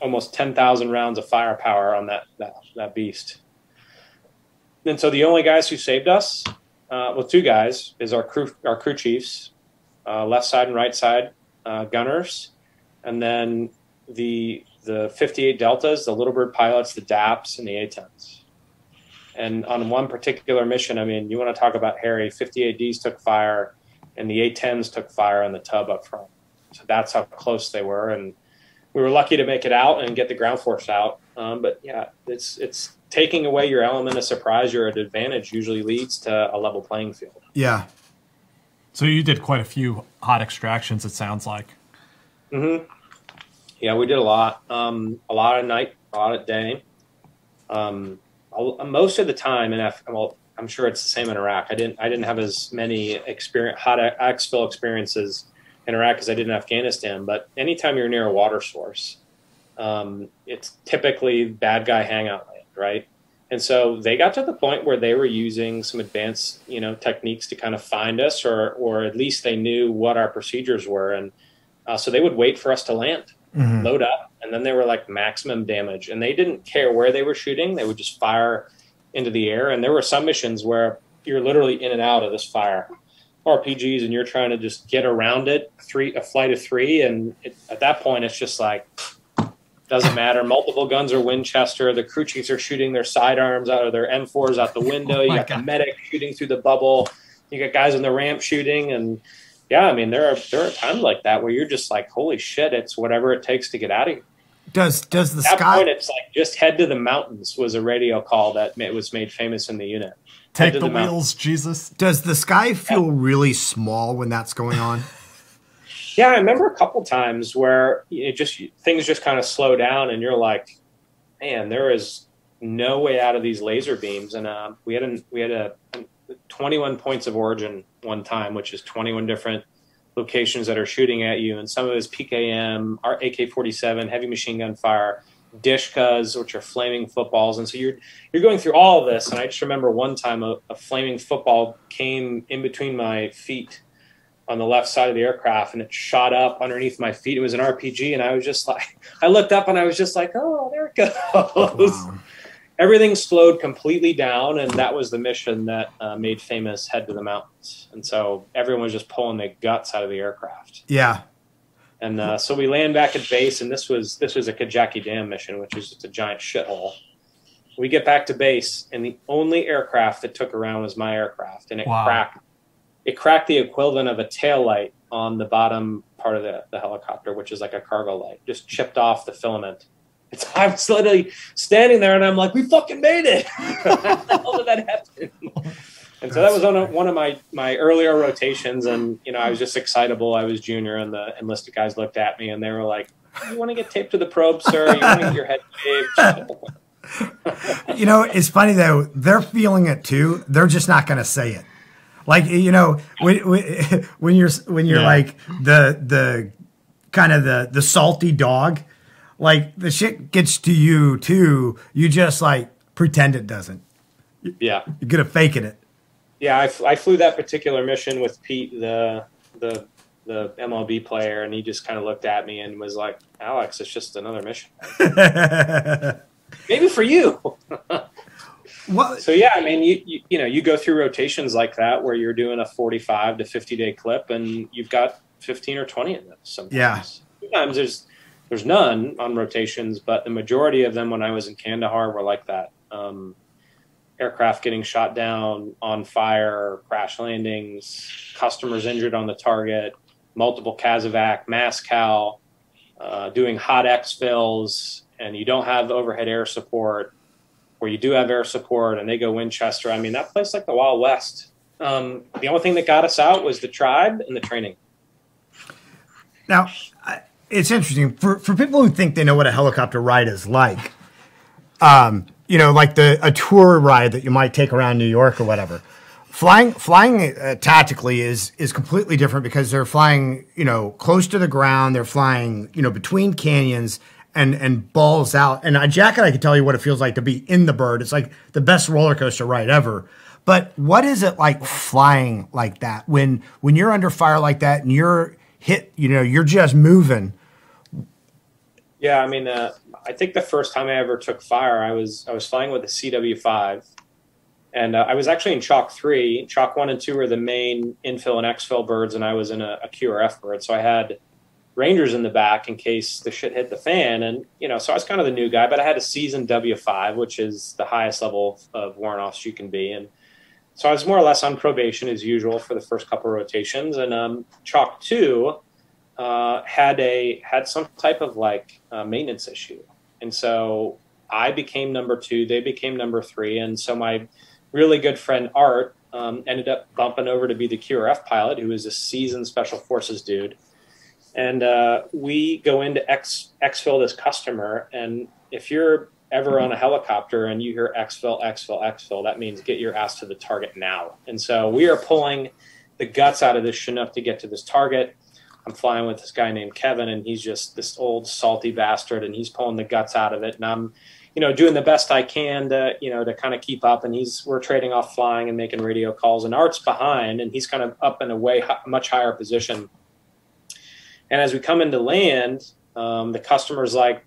almost ten thousand rounds of firepower on that, that, that beast. And so the only guys who saved us, uh, well, two guys, is our crew, our crew chiefs, uh, left side and right side uh, gunners. And then the the fifty-eight Deltas, the Little Bird pilots, the D A Ps, and the A tens. And on one particular mission, I mean, you want to talk about hairy, fifty-eight Ds took fire, and the A tens took fire on the tub up front. So that's how close they were. And we were lucky to make it out and get the ground force out. Um, but, yeah, it's it's taking away your element of surprise, your advantage usually leads to a level playing field. Yeah. So you did quite a few hot extractions, it sounds like. Mm-hmm. Yeah, we did a lot, um, a lot at night, a lot at day. Um, most of the time, and well, I'm sure it's the same in Iraq. I didn't, I didn't have as many experience, hot exfil experiences in Iraq as I did in Afghanistan. But anytime you're near a water source, Um, it's typically bad guy hangout land, right? And so they got to the point where they were using some advanced, you know, techniques to kind of find us, or, or at least they knew what our procedures were. And uh, so they would wait for us to land, mm-hmm. load up, and then they were like maximum damage. And they didn't care where they were shooting. They would just fire into the air. And there were some missions where you're literally in and out of this fire. R P Gs, and you're trying to just get around it, three a flight of three. And it, at that point, it's just like, doesn't matter. Multiple guns are Winchester. The crew chiefs are shooting their sidearms out of their M fours out the window. Oh, you got God. The medic shooting through the bubble. You got guys on the ramp shooting. And, yeah, I mean, there are there are times like that where you're just like, holy shit, it's whatever it takes to get out of here. Does, does the At that sky... point, it's like, just head to the mountains was a radio call that was made famous in the unit. Take the, the wheels, mountains. Jesus. Does the sky feel yeah. really small when that's going on? Yeah, I remember a couple times where it just things just kind of slow down, and you're like, "Man, there is no way out of these laser beams." And uh, we had a, we had a, a twenty-one points of origin one time, which is twenty-one different locations that are shooting at you, and some of it is P K M, our A K forty-seven, heavy machine gun fire, Dishkas, which are flaming footballs, and so you're you're going through all of this. And I just remember one time a, a flaming football came in between my feet on the left side of the aircraft, and it shot up underneath my feet. It was an R P G, and I was just like, I looked up and I was just like, oh, there it goes. Wow. Everything slowed completely down, and that was the mission that uh, made famous Head to the Mountains. And so everyone was just pulling the guts out of the aircraft. Yeah. And uh, so we land back at base, and this was this was a Kajaki Dam mission, which is just a giant shithole. We get back to base, and the only aircraft that took around was my aircraft, and it wow. cracked. It cracked the equivalent of a taillight on the bottom part of the, the helicopter, which is like a cargo light. Just chipped off the filament. It's, I'm literally standing there, and I'm like, we fucking made it. How the hell did that happen? And so that was on a, one of my, my earlier rotations, and you know I was just excitable. I was junior, and the enlisted guys looked at me, and they were like, you want to get taped to the probe, sir? You want to get your head taped? You know, it's funny, though. They're feeling it, too. They're just not going to say it. Like, you know, when, when you're when you're yeah. like the the kind of the the salty dog, like the shit gets to you too. You just like pretend it doesn't. Yeah, you're good at faking it. Yeah, I, I flew that particular mission with Pete, the the the M L B player, and he just kind of looked at me and was like, "Alex, it's just another mission. Maybe for you." What? So yeah, I mean, you, you you know, you go through rotations like that where you're doing a forty-five to fifty day clip, and you've got fifteen or twenty of them. Sometimes, yeah. Sometimes there's there's none on rotations, but the majority of them when I was in Kandahar were like that. Um, aircraft getting shot down, on fire, crash landings, customers injured on the target, multiple CASAVAC, mass cal, uh, doing hot exfills, and you don't have overhead air support. Where you do have air support, and they go Winchester. I mean, that place like the Wild West. Um, the only thing that got us out was the tribe and the training. Now, it's interesting. For, for people who think they know what a helicopter ride is like, um, you know, like the a tour ride that you might take around New York or whatever, flying flying uh, tactically is, is completely different because they're flying, you know, close to the ground. They're flying, you know, between canyons. And, and balls out. And uh, Jack and I can tell you what it feels like to be in the bird. It's like the best roller coaster ride ever. But what is it like flying like that when when you're under fire like that and you're hit, you know, you're just moving? Yeah, I mean, uh, I think the first time I ever took fire, I was I was flying with a C W five. And uh, I was actually in Chalk three. Chalk one and two are the main infill and exfil birds, and I was in a, a Q R F bird. So I had Rangers in the back in case the shit hit the fan. And, you know, so I was kind of the new guy, but I had a seasoned W five, which is the highest level of warrant officer you can be. And so I was more or less on probation as usual for the first couple of rotations. And um, Chalk two uh, had a had some type of, like, uh, maintenance issue. And so I became number two. They became number three. And so my really good friend Art um, ended up bumping over to be the Q R F pilot, who is a seasoned Special Forces dude. And uh, we go into ex exfil this customer, and if you're ever on a helicopter and you hear exfil, exfil, exfil, that means get your ass to the target now. And so we are pulling the guts out of this Chinook to get to this target. I'm flying with this guy named Kevin, and he's just this old salty bastard, and he's pulling the guts out of it, and I'm, you know, doing the best I can to, you know, to kind of keep up, and he's, we're trading off flying and making radio calls, and Art's behind, and he's kind of up in a way much higher position. And as we come into land, um, the customer's like,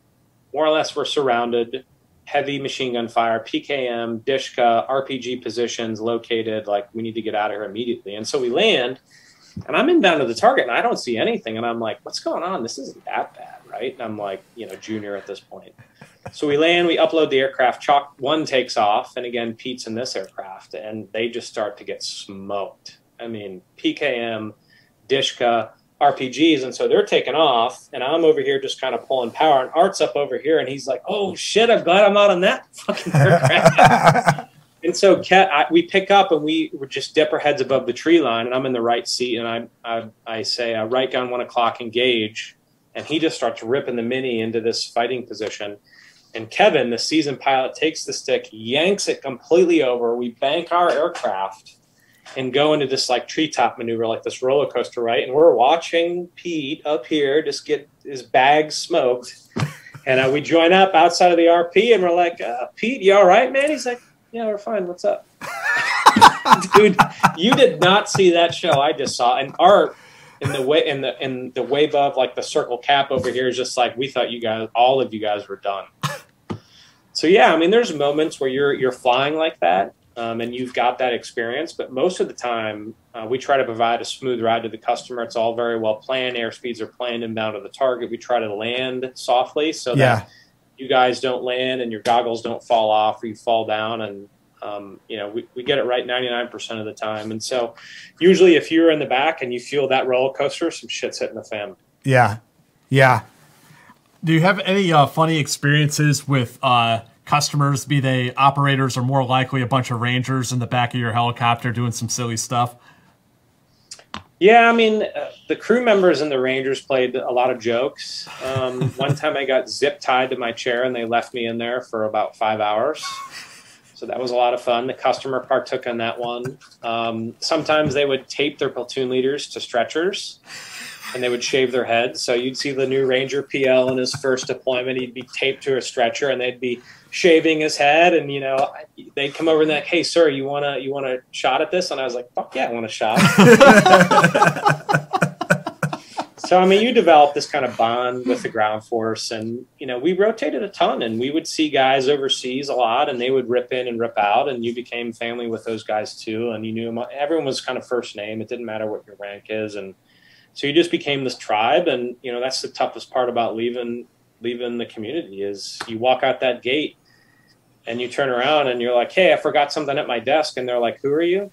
more or less, we're surrounded, heavy machine gun fire, P K M, Dishka, R P G positions located, like, we need to get out of here immediately. And so we land, and I'm inbound to the target, and I don't see anything. And I'm like, what's going on? This isn't that bad, right? And I'm like, you know, junior at this point. So we land, we upload the aircraft, Chalk one takes off, and again, Pete's in this aircraft, and they just start to get smoked. I mean, P K M, Dishka, R P Gs, and so they're taking off, and I'm over here just kind of pulling power, and Art's up over here, and he's like, oh, shit, I'm glad I'm not on that fucking aircraft. And so Kat, I, we pick up, and we just dip our heads above the tree line, and I'm in the right seat, and I, I, I say, uh, right gun, one o'clock, engage, and he just starts ripping the Mini into this fighting position. And Kevin, the seasoned pilot, takes the stick, yanks it completely over. We bank our aircraft and go into this, like, treetop maneuver, like this roller coaster, right? And we're watching Pete up here just get his bag smoked. And uh, we join up outside of the R P, and we're like, uh, Pete, you all right, man? He's like, yeah, we're fine. What's up? Dude, you did not see that show I just saw. And Art, in the way, in the in the wave of, like, the circle cap over here is just like, we thought you guys, all of you guys, were done. So yeah, I mean, there's moments where you're you're flying like that, um, and you've got that experience. But most of the time, uh, we try to provide a smooth ride to the customer. It's all very well planned. Airspeeds are planned inbound to the target. We try to land softly so yeah. that you guys don't land and your goggles don't fall off or you fall down. And Um, you know, we, we get it right ninety-nine percent of the time. And so usually if you're in the back and you feel that roller coaster, some shit's hitting the fan. Yeah. Yeah. Do you have any uh, funny experiences with uh, customers, be they operators or more likely a bunch of Rangers in the back of your helicopter doing some silly stuff? Yeah, I mean, uh, the crew members and the Rangers played a lot of jokes. Um, one time I got zip tied to my chair and they left me in there for about five hours. So that was a lot of fun. The customer partook on that one. Um, sometimes they would tape their platoon leaders to stretchers, and they would shave their heads. So you'd see the new Ranger P L in his first deployment. He'd be taped to a stretcher, and they'd be shaving his head. And, you know, they'd come over and they're like, hey, sir, you want to you want a shot at this? And I was like, fuck yeah, I want a shot. So, I mean, you develop this kind of bond with the ground force, and, you know, we rotated a ton, and we would see guys overseas a lot, and they would rip in and rip out, and you became family with those guys too, and you knew them. Everyone was kind of first name. It didn't matter what your rank is, and so you just became this tribe, and, you know, that's the toughest part about leaving, leaving the community is you walk out that gate, and you turn around, and you're like, hey, I forgot something at my desk, and they're like, who are you?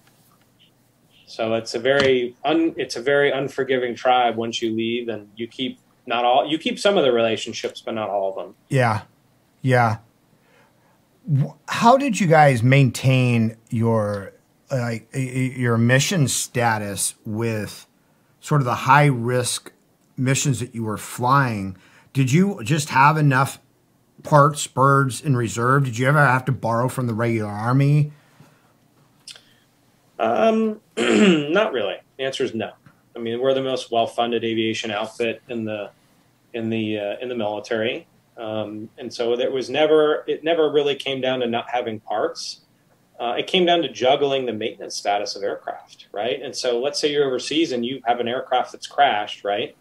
So it's a very un, it's a very unforgiving tribe once you leave, and you keep not all you keep some of the relationships, but not all of them. Yeah, yeah. How did you guys maintain your like uh, your mission status with sort of the high risk missions that you were flying? Did you just have enough parts, birds in reserve? Did you ever have to borrow from the regular army? Um, not really. The answer is no. I mean, we're the most well-funded aviation outfit in the, in the, uh, in the military. Um, and so there was never, it never really came down to not having parts. Uh, it came down to juggling the maintenance status of aircraft. Right. And so let's say you're overseas and you have an aircraft that's crashed, right?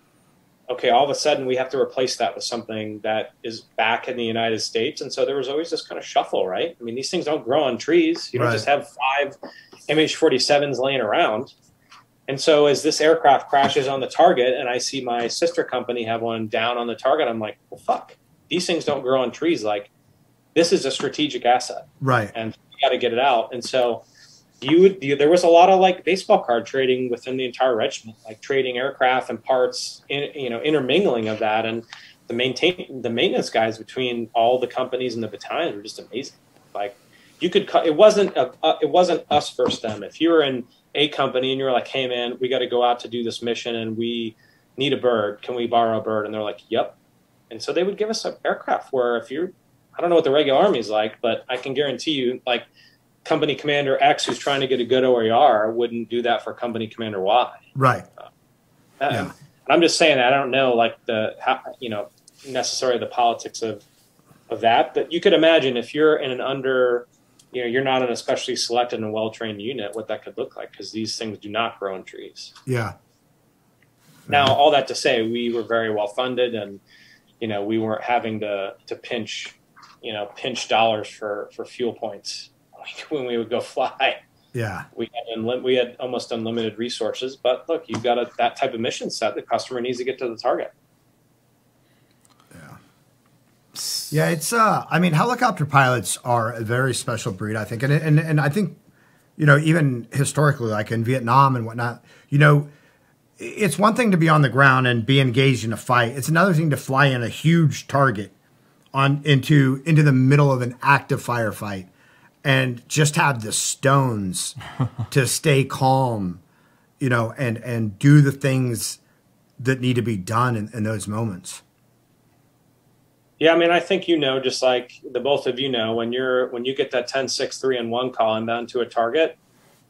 Okay. All of a sudden we have to replace that with something that is back in the United States. And so there was always this kind of shuffle, right? I mean, these things don't grow on trees. You don't right. just have five M H forty-sevens laying around. And so as this aircraft crashes on the target and I see my sister company have one down on the target, I'm like, well, fuck, these things don't grow on trees. Like, this is a strategic asset. Right. And you got to get it out. And so you would, you, there was a lot of like baseball card trading within the entire regiment, like trading aircraft and parts, in, you know, intermingling of that. And the maintain, the maintenance guys between all the companies and the battalions were just amazing. Like, you could, it wasn't, a, uh, it wasn't us versus them. If you were in a company and you're like, hey man, we got to go out to do this mission and we need a bird. Can we borrow a bird? And they're like, yep. And so they would give us an aircraft where if you're, I don't know what the regular army is like, but I can guarantee you like company commander X who's trying to get a good O E R wouldn't do that for company commander Y. Right. Uh, yeah. And I'm just saying that I don't know, like the how, you know, necessarily the politics of of that, but you could imagine if you're in an under, you know, you're not an especially selected and well-trained unit, what that could look like, because these things do not grow in trees. Yeah. Now, all that to say, we were very well funded, and you know, we weren't having to to pinch, you know, pinch dollars for for fuel points when we would go fly. Yeah, we had unli we had almost unlimited resources. But look, you've got a, that type of mission set. The customer needs to get to the target. Yeah, yeah. It's uh, I mean, helicopter pilots are a very special breed, I think, and and and I think, you know, even historically, like in Vietnam and whatnot, you know. It's one thing to be on the ground and be engaged in a fight. It's another thing to fly in a huge target on into into the middle of an active firefight and just have the stones to stay calm, you know, and and do the things that need to be done in, in those moments. Yeah, I mean, I think, you know, just like the both of you know, when you're when you get that ten, six, three, and one call and down to a target,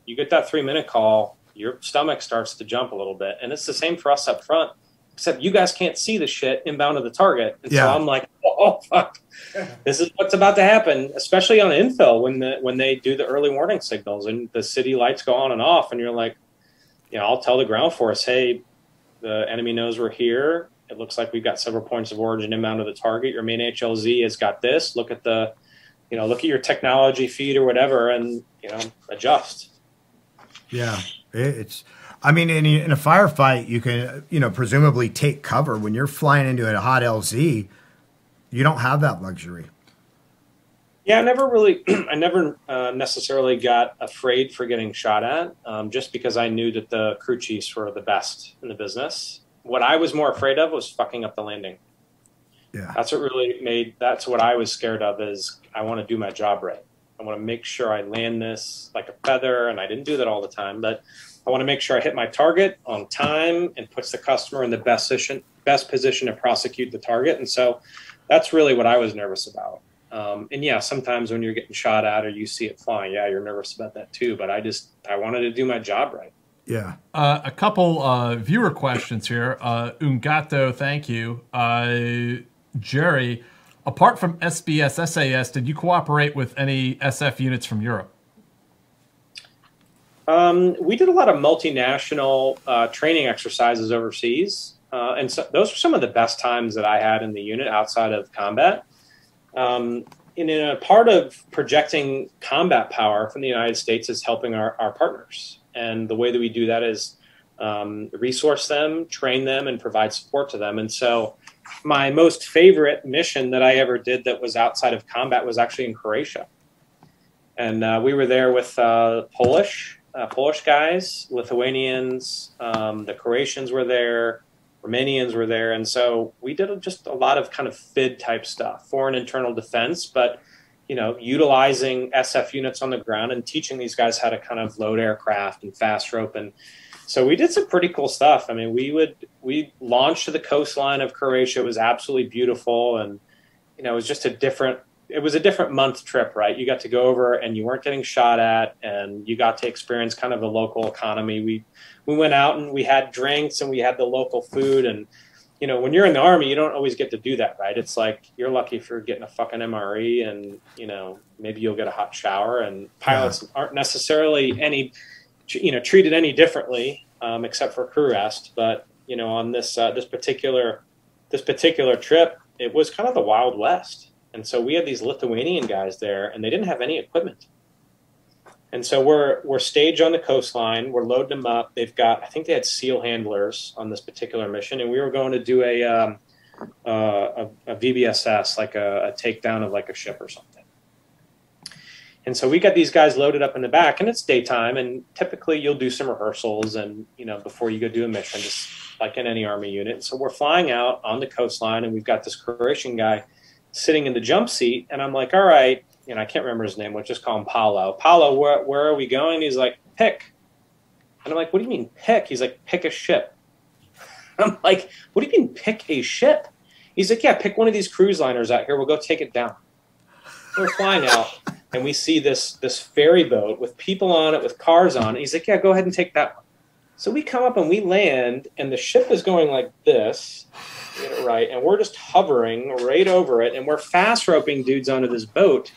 you get that three minute call. Your stomach starts to jump a little bit. And it's the same for us up front, except you guys can't see the shit inbound to the target. And yeah. So I'm like, oh, fuck, this is what's about to happen, especially on infill when the, when they do the early warning signals and the city lights go on and off. And you're like, you know, I'll tell the ground force, hey, the enemy knows we're here. It looks like we've got several points of origin inbound to the target. Your main H L Z has got this. Look at the, you know, look at your technology feed or whatever and, you know, adjust. Yeah. It's, I mean, in, in a firefight, you can, you know, presumably take cover. When you're flying into a hot L Z, you don't have that luxury. Yeah, I never really, I never uh, necessarily got afraid for getting shot at, um, just because I knew that the crew chiefs were the best in the business. What I was more afraid of was fucking up the landing. Yeah, that's what really made, that's what I was scared of is I want to do my job right. I want to make sure I land this like a feather, and I didn't do that all the time, but I want to make sure I hit my target on time and puts the customer in the best position, best position to prosecute the target. And so that's really what I was nervous about. Um, and yeah, sometimes when you're getting shot at or you see it flying, yeah, you're nervous about that too. But I just, I wanted to do my job right. Yeah. Uh, a couple uh, viewer questions here. Uh, Ungato, thank you. Uh, Jerry, apart from S B S, S A S, did you cooperate with any S F units from Europe? Um, we did a lot of multinational uh, training exercises overseas. Uh, and so those were some of the best times that I had in the unit outside of combat. Um, and in a part of projecting combat power from the United States is helping our, our partners. And the way that we do that is um, resource them, train them, and provide support to them. And so my most favorite mission that I ever did that was outside of combat was actually in Croatia. And uh, we were there with uh, Polish, uh, Polish guys, Lithuanians, um, the Croatians were there, Romanians were there. And so we did just a lot of kind of F I D type stuff, foreign internal defense, but, you know, utilizing S F units on the ground and teaching these guys how to kind of load aircraft and fast rope and, so we did some pretty cool stuff. I mean, we would, we launched to the coastline of Croatia. It was absolutely beautiful. And, you know, it was just a different, it was a different month trip, right? You got to go over and you weren't getting shot at and you got to experience kind of the local economy. We, we went out and we had drinks and we had the local food. And, you know, when you're in the Army, you don't always get to do that, right? It's like, you're lucky if you're getting a fucking M R E and, you know, maybe you'll get a hot shower and pilots yeah. aren't necessarily any, you know, treated any differently, um, except for crew rest. But, you know, on this, uh, this particular, this particular trip, it was kind of the Wild West. And so we had these Lithuanian guys there and they didn't have any equipment. And so we're, we're staged on the coastline. We're loading them up. They've got, I think they had SEAL handlers on this particular mission. And we were going to do a, um, uh, a, a V B S S, like a, a takedown of like a ship or something. And so we got these guys loaded up in the back, and it's daytime, and typically you'll do some rehearsals and, you know, before you go do a mission, just like in any Army unit. So we're flying out on the coastline, and we've got this Croatian guy sitting in the jump seat, and I'm like, all right, you know, I can't remember his name, we'll just call him Paolo. Paolo, where, where are we going? He's like, pick. And I'm like, what do you mean pick? He's like, pick a ship. I'm like, what do you mean pick a ship? He's like, yeah, pick one of these cruise liners out here. We'll go take it down. We're flying out. And we see this this ferry boat with people on it, with cars on it. He's like, yeah, go ahead and take that one. So we come up and we land, and the ship is going like this, you know, right, and we're just hovering right over it, and we're fast roping dudes onto this boat,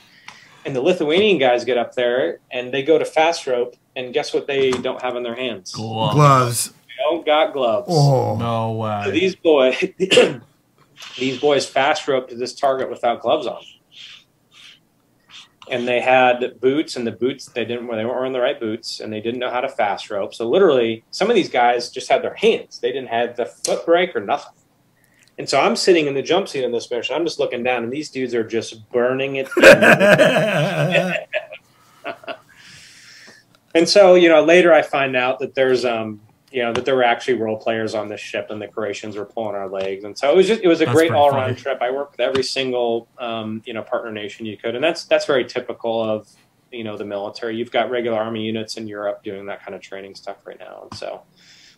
and the Lithuanian guys get up there, and they go to fast rope, and guess what they don't have in their hands? Gloves. gloves. They don't got gloves. Oh, no way. So these, boy, these boys fast roped to this target without gloves on. And they had boots, and the boots they didn't they weren't wearing the right boots, and they didn't know how to fast rope. So literally, some of these guys just had their hands; they didn't have the foot brake or nothing. And so I'm sitting in the jump seat in this mission. I'm just looking down, and these dudes are just burning it. And so, you know, later I find out that there's, um, you know, that there were actually role players on this ship, and the Croatians were pulling our legs. And so it was just, it was a that's great all around trip. I worked with every single, um, you know, partner nation you could. And that's, that's very typical of, you know, the military. You've got regular army units in Europe doing that kind of training stuff right now. And so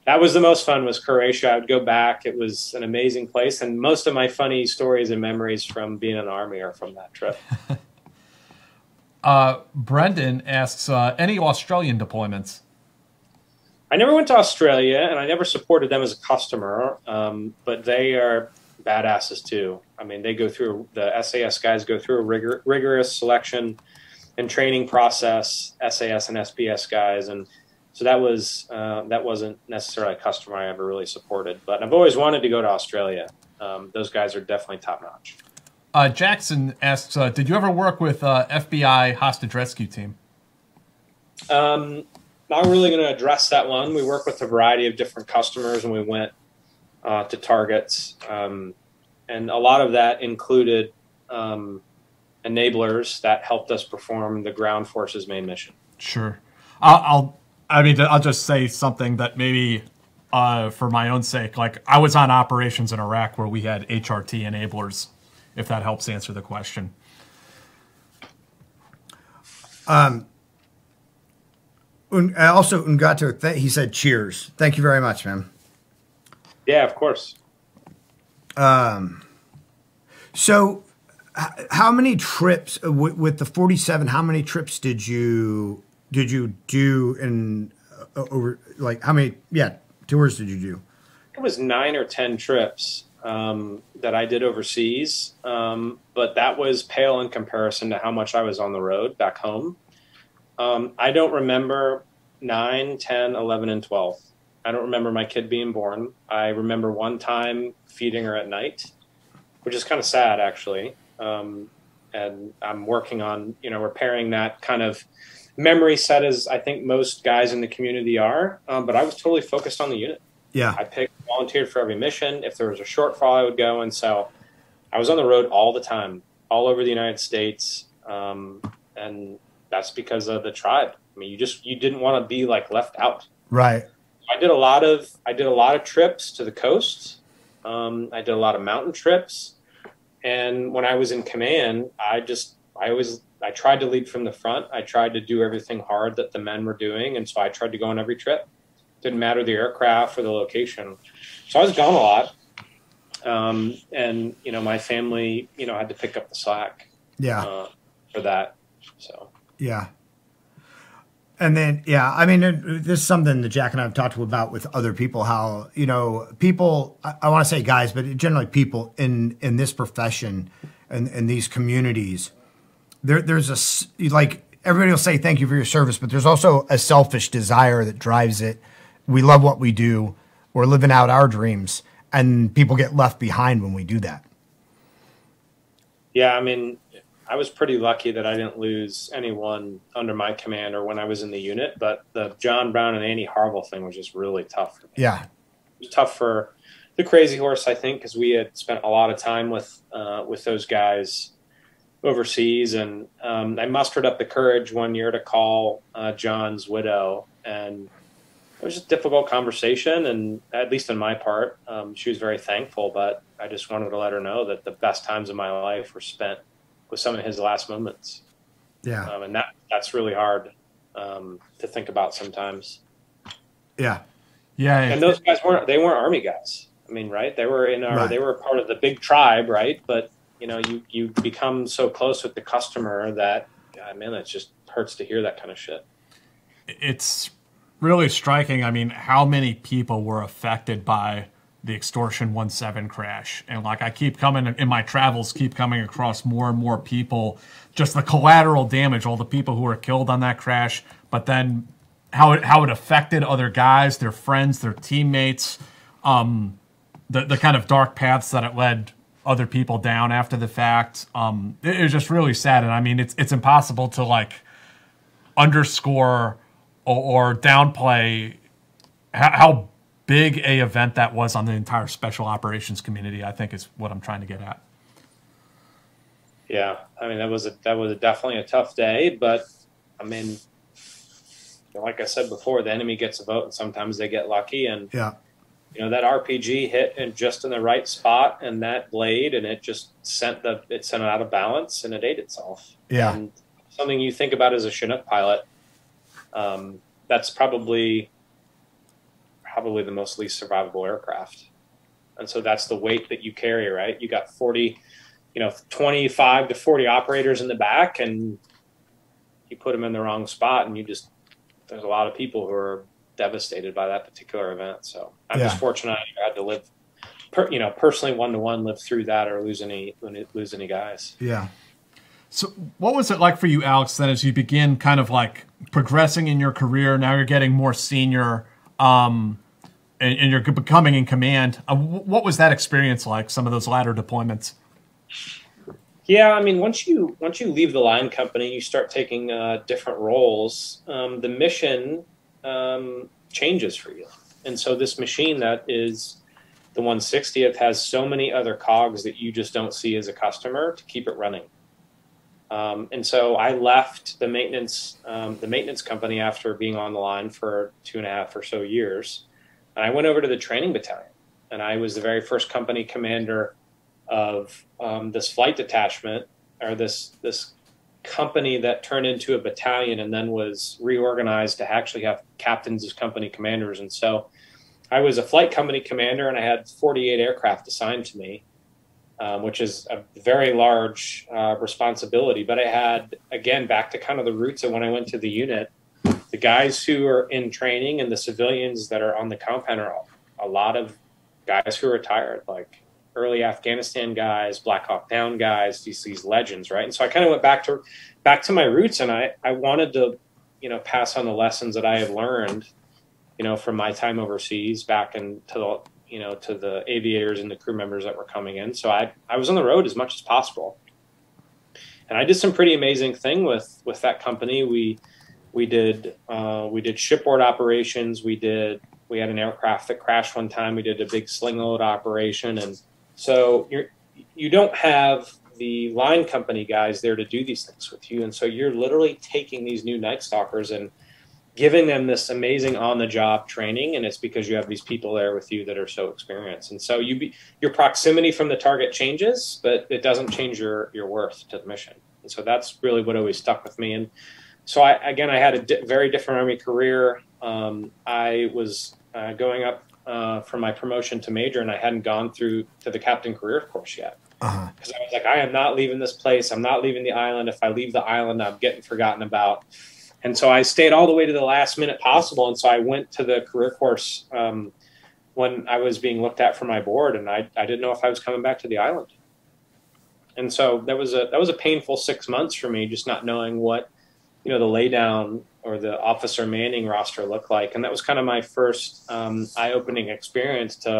that was the most fun, was Croatia. I would go back. It was an amazing place. And most of my funny stories and memories from being in the army are from that trip. uh, Brendan asks, uh, any Australian deployments? I never went to Australia, and I never supported them as a customer, um, but they are badasses too. I mean, they go through, the S A S guys go through a rigor, rigorous selection and training process, S A S and S B S guys, and so that was uh, that wasn't necessarily a customer I ever really supported. But I've always wanted to go to Australia. Um, those guys are definitely top notch. Uh, Jackson asks, uh, did you ever work with uh, F B I hostage rescue team? Um. Not really going to address that one. We work with a variety of different customers, and we went uh, to targets, um, and a lot of that included um, enablers that helped us perform the ground forces main mission. Sure, I'll, I'll. I mean, I'll just say something that maybe, uh, for my own sake, like I was on operations in Iraq where we had H R T enablers. If that helps answer the question. Um. Also, Ungato, th he said, cheers. Thank you very much, man. Yeah, of course. Um, so, how many trips with the forty-seven? How many trips did you did you do in uh, over? Like how many? Yeah, tours did you do? It was nine or ten trips um, that I did overseas, um, but that was pale in comparison to how much I was on the road back home. Um, I don't remember nine, ten, eleven, and twelve. I don't remember my kid being born. I remember one time feeding her at night, which is kind of sad, actually. Um, and I'm working on, you know, repairing that kind of memory set, as I think most guys in the community are. Um, but I was totally focused on the unit. Yeah. I picked, volunteered for every mission. If there was a shortfall, I would go. And so I was on the road all the time, all over the United States. Um, and that's because of the tribe. I mean, you just, you didn't want to be like left out. Right. I did a lot of, I did a lot of trips to the coast. Um, I did a lot of mountain trips. And when I was in command, I just, I always, I tried to lead from the front. I tried to do everything hard that the men were doing. And so I tried to go on every trip. Didn't matter the aircraft or the location. So I was gone a lot. Um, and, you know, my family, you know, had to pick up the slack. Yeah. Uh, for that. So. Yeah. And then, yeah, I mean, this is something that Jack and I have talked about with other people, how, you know, people, I, I want to say guys, but generally people in, in this profession and in, in these communities, there, there's a, like, everybody will say thank you for your service, but there's also a selfish desire that drives it. We love what we do. We're living out our dreams, and people get left behind when we do that. Yeah, I mean, I was pretty lucky that I didn't lose anyone under my command or when I was in the unit, but the John Brown and Annie Harville thing was just really tough for me. Yeah. It was tough for the Crazy Horse, I think, because we had spent a lot of time with, uh, with those guys overseas. And um, I mustered up the courage one year to call uh, John's widow, and it was just a difficult conversation. And at least on my part, um, she was very thankful, but I just wanted to let her know that the best times of my life were spent with some of his last moments. Yeah. Um, and that that's really hard um, to think about sometimes. Yeah. Yeah. And those guys weren't, they weren't army guys. I mean, right. They were in our, right. they were part of the big tribe. Right. But you know, you, you become so close with the customer that, God, man, it just hurts to hear that kind of shit. It's really striking. I mean, how many people were affected by the Extortion seventeen crash? And like I keep coming in my travels, keep coming across more and more people, just the collateral damage, all the people who were killed on that crash, but then how it, how it affected other guys, their friends, their teammates, um, the, the kind of dark paths that it led other people down after the fact. Um, it, it was just really sad. And I mean, it's, it's impossible to like underscore or, or downplay how, how big a event that was on the entire special operations community, I think is what I'm trying to get at. Yeah. I mean, that was a, that was a definitely a tough day, but I mean, like I said before, the enemy gets a vote and sometimes they get lucky, and yeah, you know, that R P G hit and just in the right spot and that blade, and it just sent the, it sent it out of balance and it ate itself. Yeah. And something you think about as a Chinook pilot, um, that's probably, probably the most least survivable aircraft. And so that's the weight that you carry, right? You got forty, you know, twenty-five to forty operators in the back, and you put them in the wrong spot, and you just, there's a lot of people who are devastated by that particular event. So I'm yeah. just fortunate I had to live, per, you know, personally one-to-one live through that or lose any, lose any guys. Yeah. So what was it like for you, Alex, then, as you begin kind of like progressing in your career? Now you're getting more senior, um, and, and you're becoming in command. Uh, what was that experience like, some of those latter deployments? Yeah, I mean, once you once you leave the line company, you start taking uh, different roles. Um, the mission um, changes for you, and so this machine that is the one sixtieth has so many other cogs that you just don't see as a customer to keep it running. Um, and so I left the maintenance um, the maintenance company after being on the line for two and a half or so years, and I went over to the training battalion, and I was the very first company commander of um, this flight detachment, or this this company that turned into a battalion and then was reorganized to actually have captains as company commanders. And so I was a flight company commander, and I had forty-eight aircraft assigned to me, um, which is a very large uh, responsibility. But I had, again, back to kind of the roots of when I went to the unit, the guys who are in training and the civilians that are on the compound are a lot of guys who are retired, like early Afghanistan guys, Black Hawk Down guys, D C's legends, right? And so I kind of went back to back to my roots, and I, I wanted to, you know, pass on the lessons that I had learned, you know, from my time overseas back and to the, you know, to the aviators and the crew members that were coming in. So I, I was on the road as much as possible. And I did some pretty amazing thing with, with that company. We, we did, uh, we did shipboard operations. We did, we had an aircraft that crashed one time. We did a big sling load operation, and so you're, you don't have the line company guys there to do these things with you. And so you're literally taking these new Night Stalkers and giving them this amazing on-the-job training, and it's because you have these people there with you that are so experienced. And so you be, your proximity from the target changes, but it doesn't change your, your worth to the mission. And so that's really what always stuck with me. And so, I, again, I had a di very different Army career. Um, I was uh, going up Uh, for my promotion to major, and I hadn't gone through to the captain career course yet, because uh-huh. I was like, I am not leaving this place. I'm not leaving the island. If I leave the island, I'm getting forgotten about. And so I stayed all the way to the last minute possible. And so I went to the career course um, when I was being looked at for my board, and I, I didn't know if I was coming back to the island. And so that was a that was a painful six months for me, just not knowing what, you know, the lay down or the officer manning roster looked like. And that was kind of my first um, eye-opening experience to,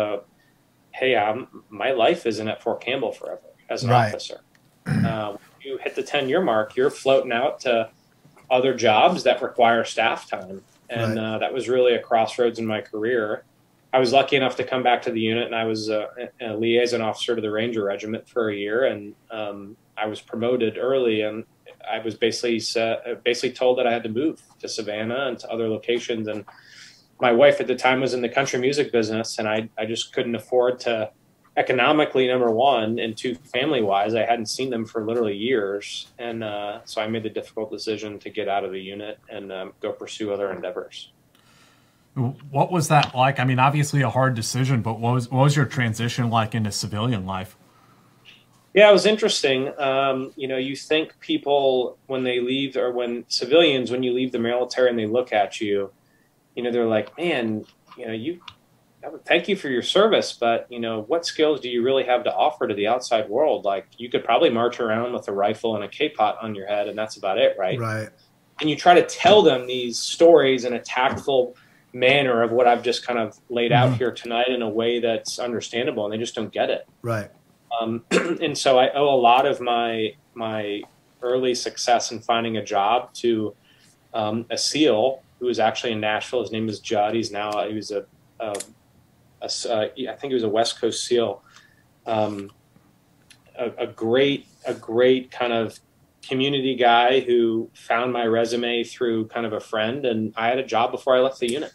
hey, I'm, my life isn't at Fort Campbell forever as an right. officer. Uh, when you hit the ten-year mark, you're floating out to other jobs that require staff time. And right. uh, that was really a crossroads in my career. I was lucky enough to come back to the unit, and I was a, a liaison officer to the Ranger Regiment for a year, and um, I was promoted early, and I was basically set, basically told that I had to move to Savannah and to other locations. And my wife at the time was in the country music business, and I, I just couldn't afford to economically, number one, and two, family wise, I hadn't seen them for literally years. And uh, so I made the difficult decision to get out of the unit and um, go pursue other endeavors. What was that like? I mean, obviously a hard decision, but what was, what was your transition like into civilian life? Yeah, it was interesting. Um, you know, you think people when they leave, or when civilians, when you leave the military and they look at you, you know, they're like, man, you know, you, thank you for your service, but, you know, what skills do you really have to offer to the outside world? Like, you could probably march around with a rifle and a K-pot on your head, and that's about it, right? Right. And you try to tell them these stories in a tactful manner of what I've just kind of laid out mm-hmm. here tonight in a way that's understandable, and they just don't get it. Right. Um, and so I owe a lot of my my early success in finding a job to um, a SEAL who was actually in Nashville. His name is Judd. He's now he was a, a Uh, I think he was a West Coast SEAL, um, a, a great, a great kind of community guy who found my resume through kind of a friend, and I had a job before I left the unit.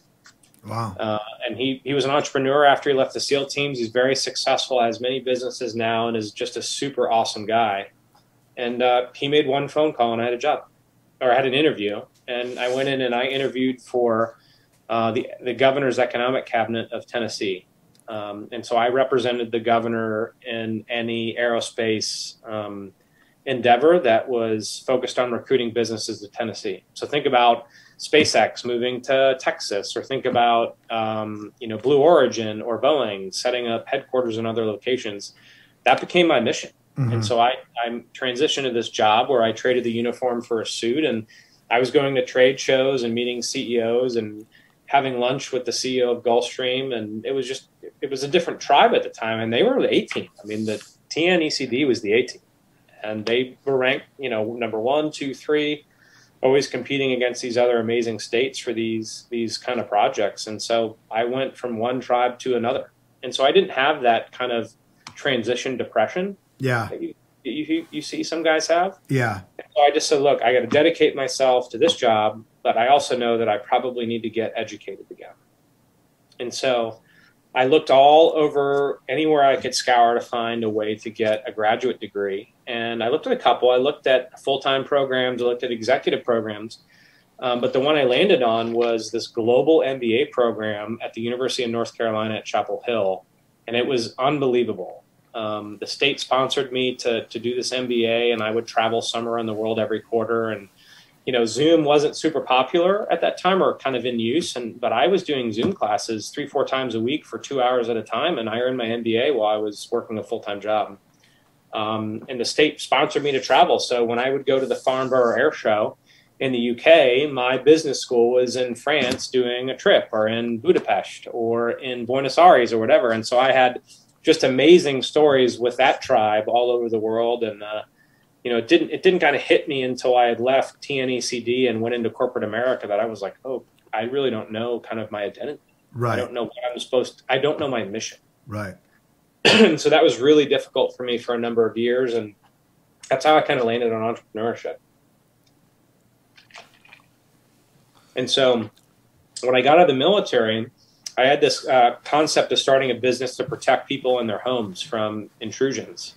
Wow! Uh, and he he was an entrepreneur after he left the SEAL teams. He's very successful, has many businesses now, and is just a super awesome guy. And uh, he made one phone call, and I had a job, or I had an interview, and I went in and I interviewed for. Uh, the, the governor's economic cabinet of Tennessee. Um, and so I represented the governor in any aerospace um, endeavor that was focused on recruiting businesses to Tennessee. So think about SpaceX moving to Texas, or think about, um, you know, Blue Origin or Boeing setting up headquarters in other locations. That became my mission. Mm-hmm. And so I, I transitioned to this job where I traded the uniform for a suit, and I was going to trade shows and meeting C E Os and having lunch with the C E O of Gulfstream, and it was just, it was a different tribe at the time, and they were the A team. I mean, the T N E C D was the A team, and they were ranked, you know, number one, two, three, always competing against these other amazing states for these, these kind of projects. And so I went from one tribe to another. And so I didn't have that kind of transition depression. Yeah. That you, you, you see some guys have. Yeah. And so I just said, look, I got to dedicate myself to this job, but I also know that I probably need to get educated again. And so I looked all over anywhere I could scour to find a way to get a graduate degree. And I looked at a couple. I looked at full-time programs. I looked at executive programs. Um, but the one I landed on was this global M B A program at the University of North Carolina at Chapel Hill. And it was unbelievable. Um, the state sponsored me to, to do this M B A, and I would travel somewhere in the world every quarter. And you know, Zoom wasn't super popular at that time, or kind of in use, and but I was doing Zoom classes three, four times a week for two hours at a time, and I earned my M B A while I was working a full-time job. Um, and the state sponsored me to travel, so when I would go to the Farnborough Air Show in the U K, my business school was in France doing a trip, or in Budapest, or in Buenos Aires, or whatever. And so I had just amazing stories with that tribe all over the world, and uh, you know, it didn't it didn't kind of hit me until I had left T N E C D and went into corporate America that I was like, oh, I really don't know kind of my identity. Right. I don't know what I'm supposed to, I don't know my mission. Right. And so that was really difficult for me for a number of years. And that's how I kind of landed on entrepreneurship. And so when I got out of the military, I had this uh, concept of starting a business to protect people in their homes from intrusions.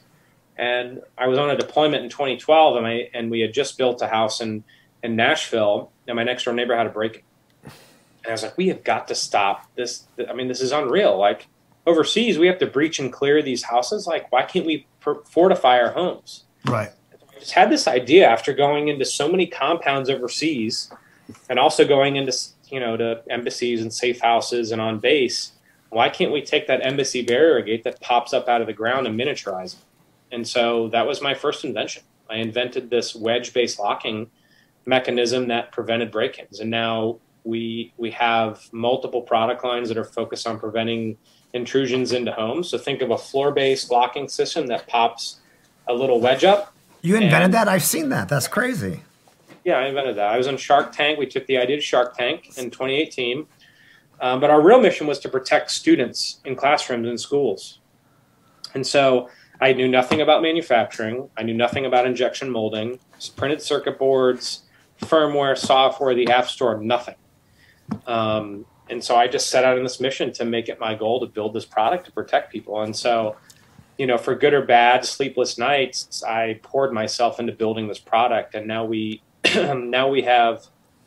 And I was on a deployment in twenty twelve, and I and we had just built a house in, in Nashville, and my next door neighbor had a break-in. And I was like, we have got to stop this. I mean, this is unreal. Like, overseas, we have to breach and clear these houses. Like, why can't we fortify our homes? Right. I just had this idea after going into so many compounds overseas, and also going into, you know, to embassies and safe houses and on base. Why can't we take that embassy barrier gate that pops up out of the ground and miniaturize it? And so that was my first invention. I invented this wedge-based locking mechanism that prevented break-ins. And now we we have multiple product lines that are focused on preventing intrusions into homes. So think of a floor-based locking system that pops a little wedge up. You invented that? I've seen that. That's crazy. Yeah, I invented that. I was on Shark Tank. We took the idea to Shark Tank in twenty eighteen. Um, but our real mission was to protect students in classrooms and schools. And so I knew nothing about manufacturing. I knew nothing about injection molding, printed circuit boards, firmware, software, the App Store, nothing. Um, and so I just set out on this mission to make it my goal to build this product to protect people. And so, you know, for good or bad, sleepless nights, I poured myself into building this product. And now we, now we have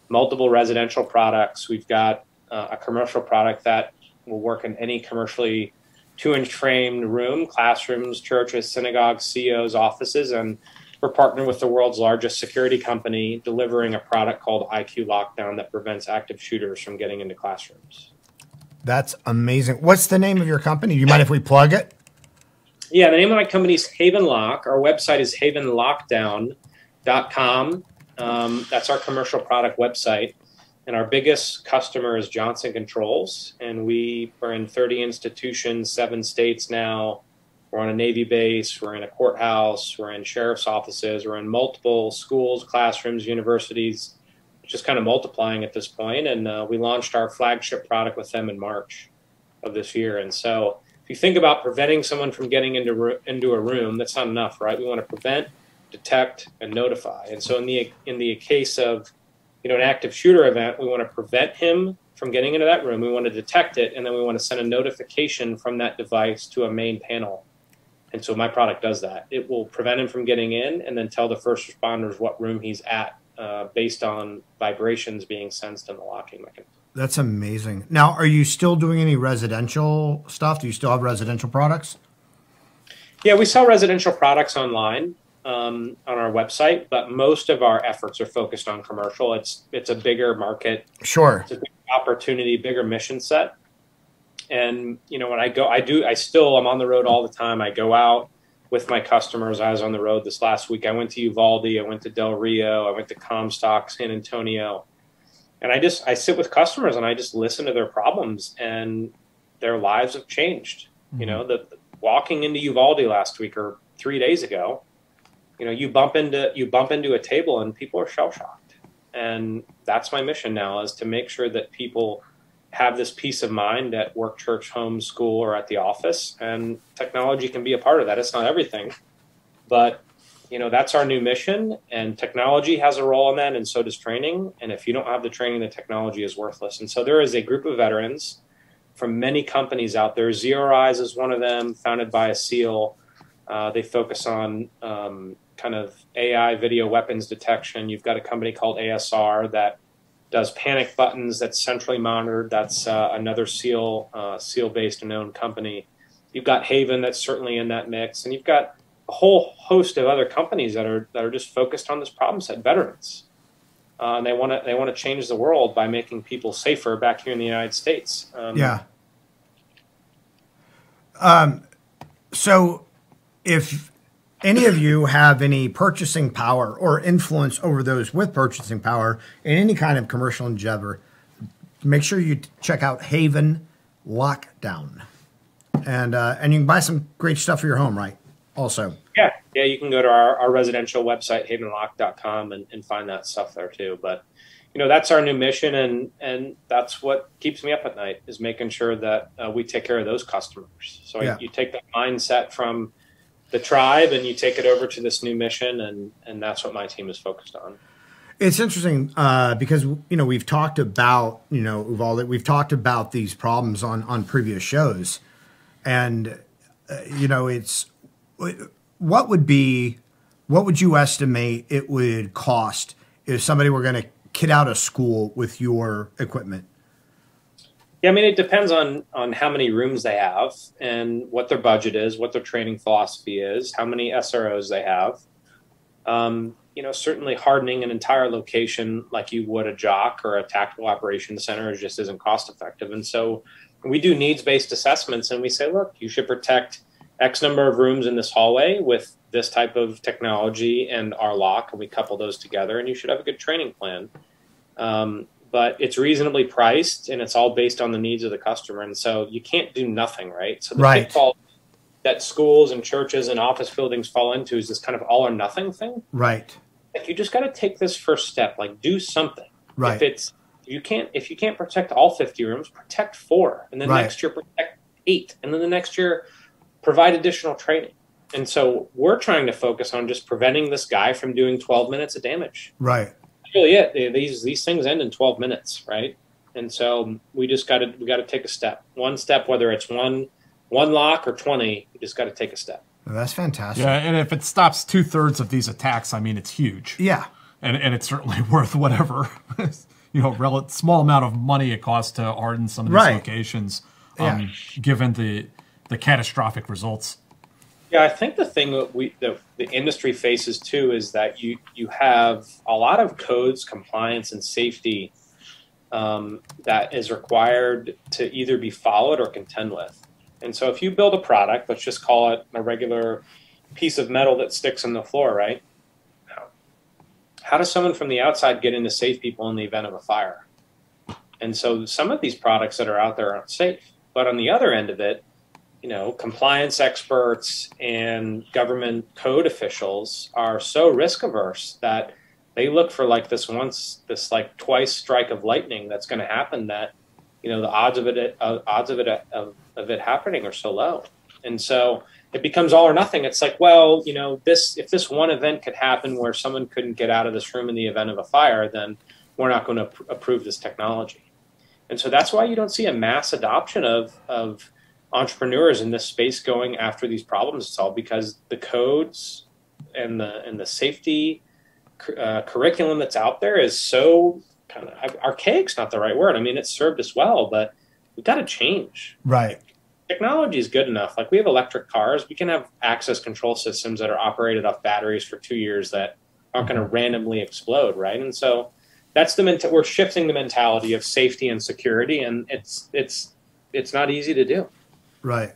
multiple residential products. We've got uh, a commercial product that will work in any commercially two-inch framed room, classrooms, churches, synagogues, C Os, offices, and We're partnered with the world's largest security company, delivering a product called I Q Lockdown that prevents active shooters from getting into classrooms. That's amazing. What's the name of your company? Do you mind if we plug it? Yeah, the name of my company is Haven Lock. Our website is haven lockdown dot com. Um, that's our commercial product website. And our biggest customer is Johnson Controls. And we are in thirty institutions, seven states now. We're on a Navy base, we're in a courthouse, we're in sheriff's offices, we're in multiple schools, classrooms, universities, just kind of multiplying at this point. And uh, we launched our flagship product with them in March of this year. And so if you think about preventing someone from getting into, into a room, that's not enough, right? We want to prevent, detect, and notify. And so in the, in the case of, you know, an active shooter event, we want to prevent him from getting into that room. We want to detect it, and then we want to send a notification from that device to a main panel. And so my product does that. It will prevent him from getting in and then tell the first responders what room he's at uh, based on vibrations being sensed in the locking mechanism. That's amazing. Now, are you still doing any residential stuff? Do you still have residential products? Yeah, we sell residential products online um, on our website, but most of our efforts are focused on commercial. It's, it's a bigger market. Sure. It's a big opportunity, bigger mission set. And, you know, when I go, I do, I still, I'm on the road all the time. I go out with my customers. I was on the road this last week. I went to Uvalde. I went to Del Rio. I went to Comstock, San Antonio. And I just, I sit with customers and I just listen to their problems, and their lives have changed. Mm-hmm. You know, the, the walking into Uvalde last week or three days ago, you know, you bump into, you bump into a table and people are shell shocked. And that's my mission now, is to make sure that people have this peace of mind at work, church, home, school, or at the office. And technology can be a part of that. It's not everything, but you know, that's our new mission, and technology has a role in that. And so does training. And if you don't have the training, the technology is worthless. And so there is a group of veterans from many companies out there. Zero Eyes is one of them, founded by a SEAL. Uh, they focus on um, kind of A I video weapons detection. You've got a company called A S R that does panic buttons, that's centrally monitored. That's uh, another SEAL, uh, SEAL-based and owned company. You've got Haven that's certainly in that mix, and you've got a whole host of other companies that are that are just focused on this problem set, veterans, uh, and they want to they want to change the world by making people safer back here in the United States. Um, yeah. Um, so, if any of you have any purchasing power or influence over those with purchasing power in any kind of commercial endeavor, make sure you check out Haven Lockdown. And uh, and you can buy some great stuff for your home, right? Also. Yeah, yeah, you can go to our, our residential website, haven lock dot com, and, and find that stuff there too. But, you know, that's our new mission, and, and that's what keeps me up at night, is making sure that uh, we take care of those customers. So yeah. I, you take that mindset from the tribe and you take it over to this new mission, and and that's what my team is focused on. It's interesting uh, because, you know, we've talked about, you know, Uvalde, we've talked about these problems on, on previous shows, and, uh, you know, it's, what would be, what would you estimate it would cost if somebody were going to kit out a school with your equipment? Yeah, I mean, it depends on, on how many rooms they have and what their budget is, what their training philosophy is, how many S R Os they have. Um, you know, certainly hardening an entire location like you would a jock or a tactical operations center just isn't cost effective. And so we do needs-based assessments, and we say, look, you should protect X number of rooms in this hallway with this type of technology and our lock, and we couple those together, and you should have a good training plan. Um, but it's reasonably priced, and it's all based on the needs of the customer. And so you can't do nothing, right? So the right. pitfall that schools and churches and office buildings fall into is this kind of all or nothing thing. Right. Like, you just got to take this first step, like do something. Right. If it's, you can't, if you can't protect all fifty rooms, protect four, and then right. next year protect eight, and then the next year provide additional training. And so we're trying to focus on just preventing this guy from doing twelve minutes of damage. Right. Really, it these these things end in twelve minutes, right? And so we just got to we got to take a step, one step, whether it's one one lock or twenty. You just got to take a step. Well, that's fantastic. Yeah, and if it stops two thirds of these attacks, I mean, it's huge. Yeah, and and it's certainly worth whatever you know, rel small amount of money it costs to harden some of these right. locations, um, yeah. given the the catastrophic results. Yeah, I think the thing that we the, the industry faces too is that you you have a lot of codes, compliance, and safety um, that is required to either be followed or contend with. And so, if you build a product, let's just call it a regular piece of metal that sticks in the floor, right? How does someone from the outside get in to save people in the event of a fire? And so some of these products that are out there aren't safe. But on the other end of it, you know, compliance experts and government code officials are so risk averse that they look for like this once, this like twice strike of lightning that's going to happen. That, you know, the odds of it, uh, odds of it, uh, of, of it happening are so low. And so it becomes all or nothing. It's like, well, you know, this if this one event could happen where someone couldn't get out of this room in the event of a fire, then we're not going to approve this technology. And so that's why you don't see a mass adoption of, of entrepreneurs in this space going after these problems. It's all because the codes and the, and the safety uh, curriculum that's out there is so kind of archaic's not the right word. I mean, it's served us well, but we've got to change. Right. Technology is good enough. Like we have electric cars. We can have access control systems that are operated off batteries for two years that aren't going to randomly explode, right? And so that's the mental. We're shifting the mentality of safety and security, and it's it's it's not easy to do. Right.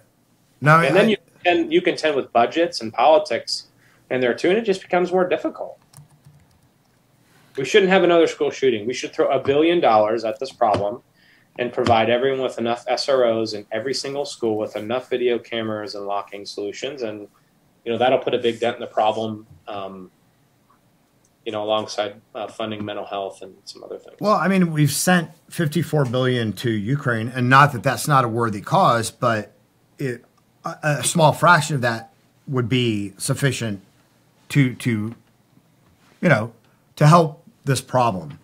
Now, and I, then you and you contend with budgets and politics, and there too, and it just becomes more difficult. We shouldn't have another school shooting. We should throw a billion dollars at this problem and provide everyone with enough S R Os in every single school with enough video cameras and locking solutions. And, you know, that'll put a big dent in the problem, um, you know, alongside uh, funding mental health and some other things. Well, I mean, we've sent fifty-four billion dollars to Ukraine, and not that that's not a worthy cause, but it, a, a small fraction of that would be sufficient to, to, you know, to help this problem,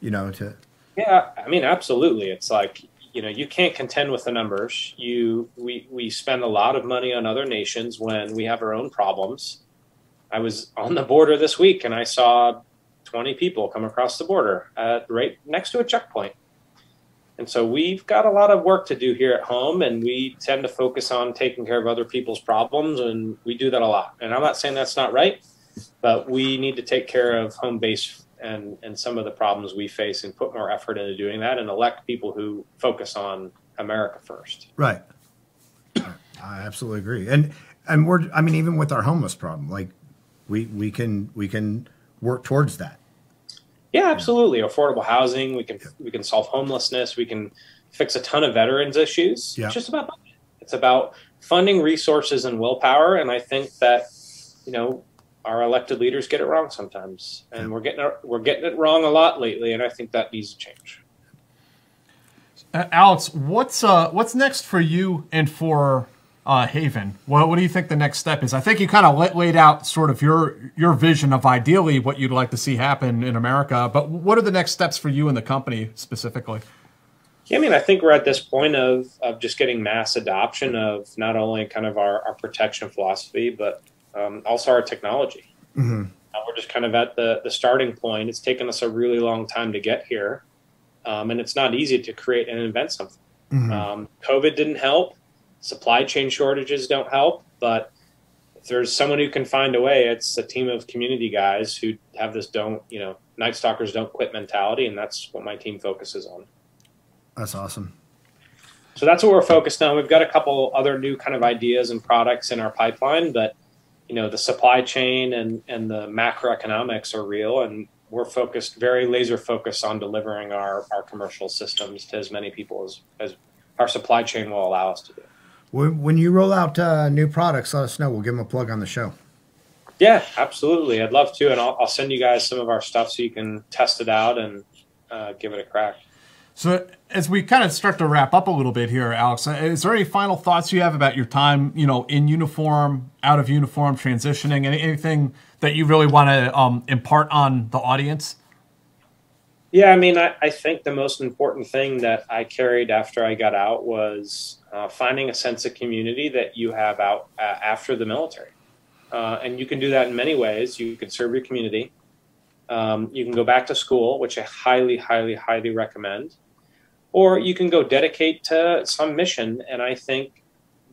you know, to... Yeah, I mean, absolutely. It's like, you know, you can't contend with the numbers. You, we, we spend a lot of money on other nations when we have our own problems. I was on the border this week and I saw twenty people come across the border uh, right next to a checkpoint. And so we've got a lot of work to do here at home, and we tend to focus on taking care of other people's problems, and we do that a lot. And I'm not saying that's not right, but we need to take care of home base and and some of the problems we face and put more effort into doing that and elect people who focus on America first. Right. I absolutely agree. And, and we're, I mean, even with our homeless problem, like we, we can, we can work towards that. Yeah, absolutely. Yeah. Affordable housing. We can, yeah. we can solve homelessness. We can fix a ton of veterans issues. Yeah. It's just about, it's about funding, resources, and willpower. And I think that, you know, our elected leaders get it wrong sometimes, and we're getting our, we're getting it wrong a lot lately, and I think that needs to change. Uh, Alex, what's uh, what's next for you and for uh, Haven? Well, what do you think the next step is? I think you kind of laid out sort of your your vision of ideally what you'd like to see happen in America, but what are the next steps for you and the company specifically? Yeah, I mean, I think we're at this point of of just getting mass adoption of not only kind of our, our protection philosophy, but Um, also our technology. Mm-hmm. Uh, we're just kind of at the, the starting point. It's taken us a really long time to get here. Um, and it's not easy to create and invent something. Mm-hmm. um, COVID didn't help. Supply chain shortages don't help. But if there's someone who can find a way, it's a team of community guys who have this don't, you know, Night Stalkers don't quit mentality. And that's what my team focuses on. That's awesome. So that's what we're focused on. We've got a couple other new kind of ideas and products in our pipeline, but you know, the supply chain and, and the macroeconomics are real, and we're focused, very laser focused on delivering our, our commercial systems to as many people as, as our supply chain will allow us to do. When you roll out uh, new products, let us know. We'll give them a plug on the show. Yeah, absolutely. I'd love to, and I'll, I'll send you guys some of our stuff so you can test it out and uh, give it a crack. So as we kind of start to wrap up a little bit here, Alex, is there any final thoughts you have about your time, you know, in uniform, out of uniform, transitioning, any, anything that you really want to um, impart on the audience? Yeah, I mean, I, I think the most important thing that I carried after I got out was uh, finding a sense of community that you have out uh, after the military. Uh, and you can do that in many ways. You can serve your community. Um, you can go back to school, which I highly, highly, highly recommend. Or you can go dedicate to some mission. And I think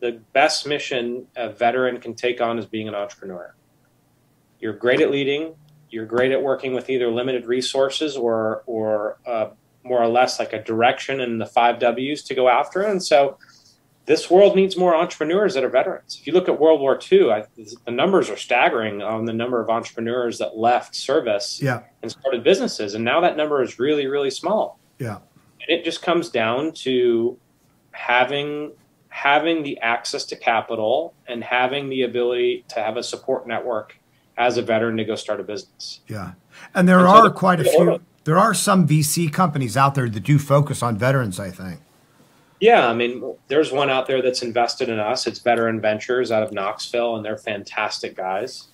the best mission a veteran can take on is being an entrepreneur. You're great at leading. You're great at working with either limited resources or, or uh, more or less like a direction and the five W's to go after. And so this world needs more entrepreneurs that are veterans. If you look at World War Two, I, the numbers are staggering on the number of entrepreneurs that left service yeah. and started businesses. And now that number is really, really small. Yeah. And it just comes down to having having the access to capital and having the ability to have a support network as a veteran to go start a business. Yeah. And there and are so the, quite a few, there are some V C companies out there that do focus on veterans, I think. Yeah, I mean, there's one out there that's invested in us. It's Veteran Ventures out of Knoxville, and they're fantastic guys.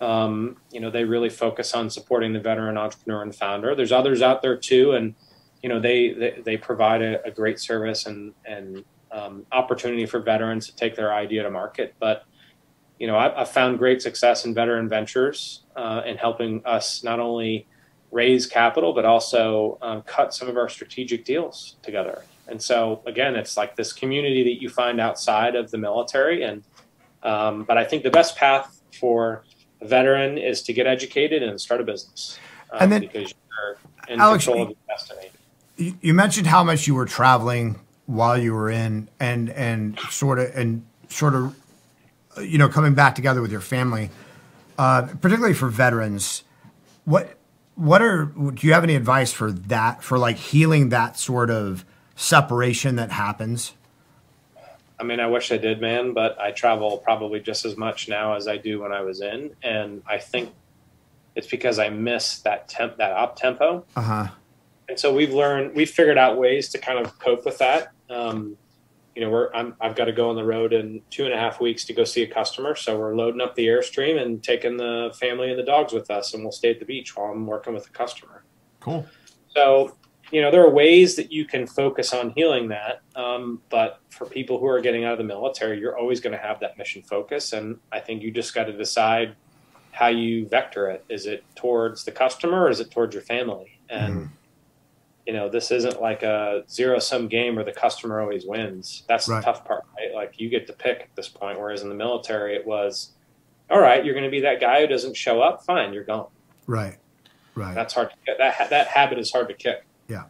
Um, you know, they really focus on supporting the veteran entrepreneur and founder. There's others out there too, and you know, they they, they provide a, a great service and and um, opportunity for veterans to take their idea to market. But you know, I, I found great success in Veteran Ventures uh, in helping us not only raise capital but also um, cut some of our strategic deals together. And so again, it's like this community that you find outside of the military. And um, but I think the best path for a veteran is to get educated and start a business, um, and then, because you're in Alex, control of your destiny. You mentioned how much you were traveling while you were in, and and sort of and sort of, you know, coming back together with your family, uh, particularly for veterans. What what are do you have any advice for that, for like healing that sort of separation that happens? I mean, I wish I did, man, but I travel probably just as much now as I do when I was in, and I think it's because I miss that temp, that up tempo. Uh huh. And so we've learned, we've figured out ways to kind of cope with that. Um, you know, we're, I'm, I've got to go on the road in two and a half weeks to go see a customer. So we're loading up the Airstream and taking the family and the dogs with us, and we'll stay at the beach while I'm working with the customer. Cool. So, you know, there are ways that you can focus on healing that. Um, but for people who are getting out of the military, you're always going to have that mission focus. And I think you just got to decide how you vector it. Is it towards the customer, or is it towards your family? And, mm-hmm. you know, this isn't like a zero-sum game where the customer always wins. That's right. The tough part, right? Like, you get to pick at this point, whereas in the military it was, all right, you're going to be that guy who doesn't show up, fine, you're gone. Right, right. That's hard to get. That, that habit is hard to kick. Yeah.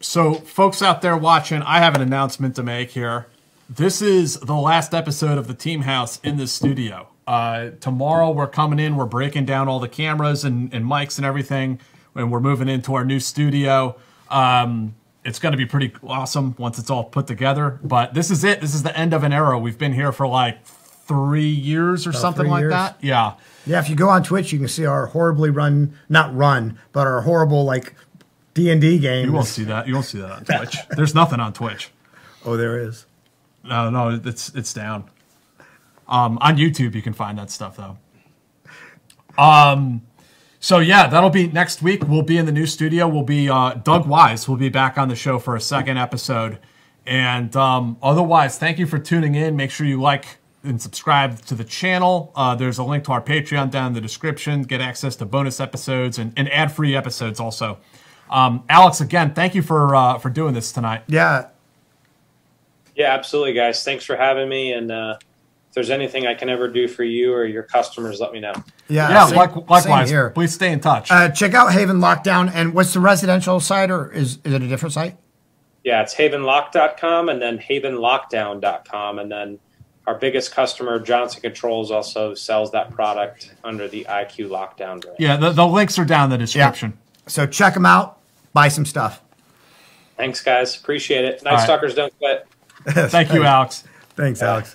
So, folks out there watching, I have an announcement to make here. This is the last episode of the Team House in the studio. Uh, tomorrow we're coming in, we're breaking down all the cameras and, and mics and everything, and we're moving into our new studio. Um, it's going to be pretty awesome once it's all put together. But this is it. This is the end of an era. We've been here for like three years or About something like years. that. Yeah. Yeah, if you go on Twitch, you can see our horribly run, not run, but our horrible like D and D game. You won't see that. You won't see that on Twitch. There's nothing on Twitch. Oh, there is. No, no, it's, it's down. Um, on YouTube, you can find that stuff, though. Um... So, yeah, that'll be next week. We'll be in the new studio. We'll be uh, Doug Wise will be back on the show for a second episode. And um, otherwise, thank you for tuning in. Make sure you like and subscribe to the channel. Uh, there's a link to our Patreon down in the description. Get access to bonus episodes and, and ad-free episodes also. Um, Alex, again, thank you for, uh, for doing this tonight. Yeah. Yeah, absolutely, guys. Thanks for having me. And uh, if there's anything I can ever do for you or your customers, let me know. Yeah, yeah same, like, likewise. Here. Please stay in touch. Uh, check out Haven Lockdown. And what's the residential site, or is, is it a different site? Yeah, it's haven lock dot com and then haven lockdown dot com. And then our biggest customer, Johnson Controls, also sells that product under the I Q Lockdown brand. Yeah, the, the links are down in the description. Yeah. So check them out. Buy some stuff. Thanks, guys. Appreciate it. Night Stalkers don't quit. Thank you, Alex. Thanks, Alex.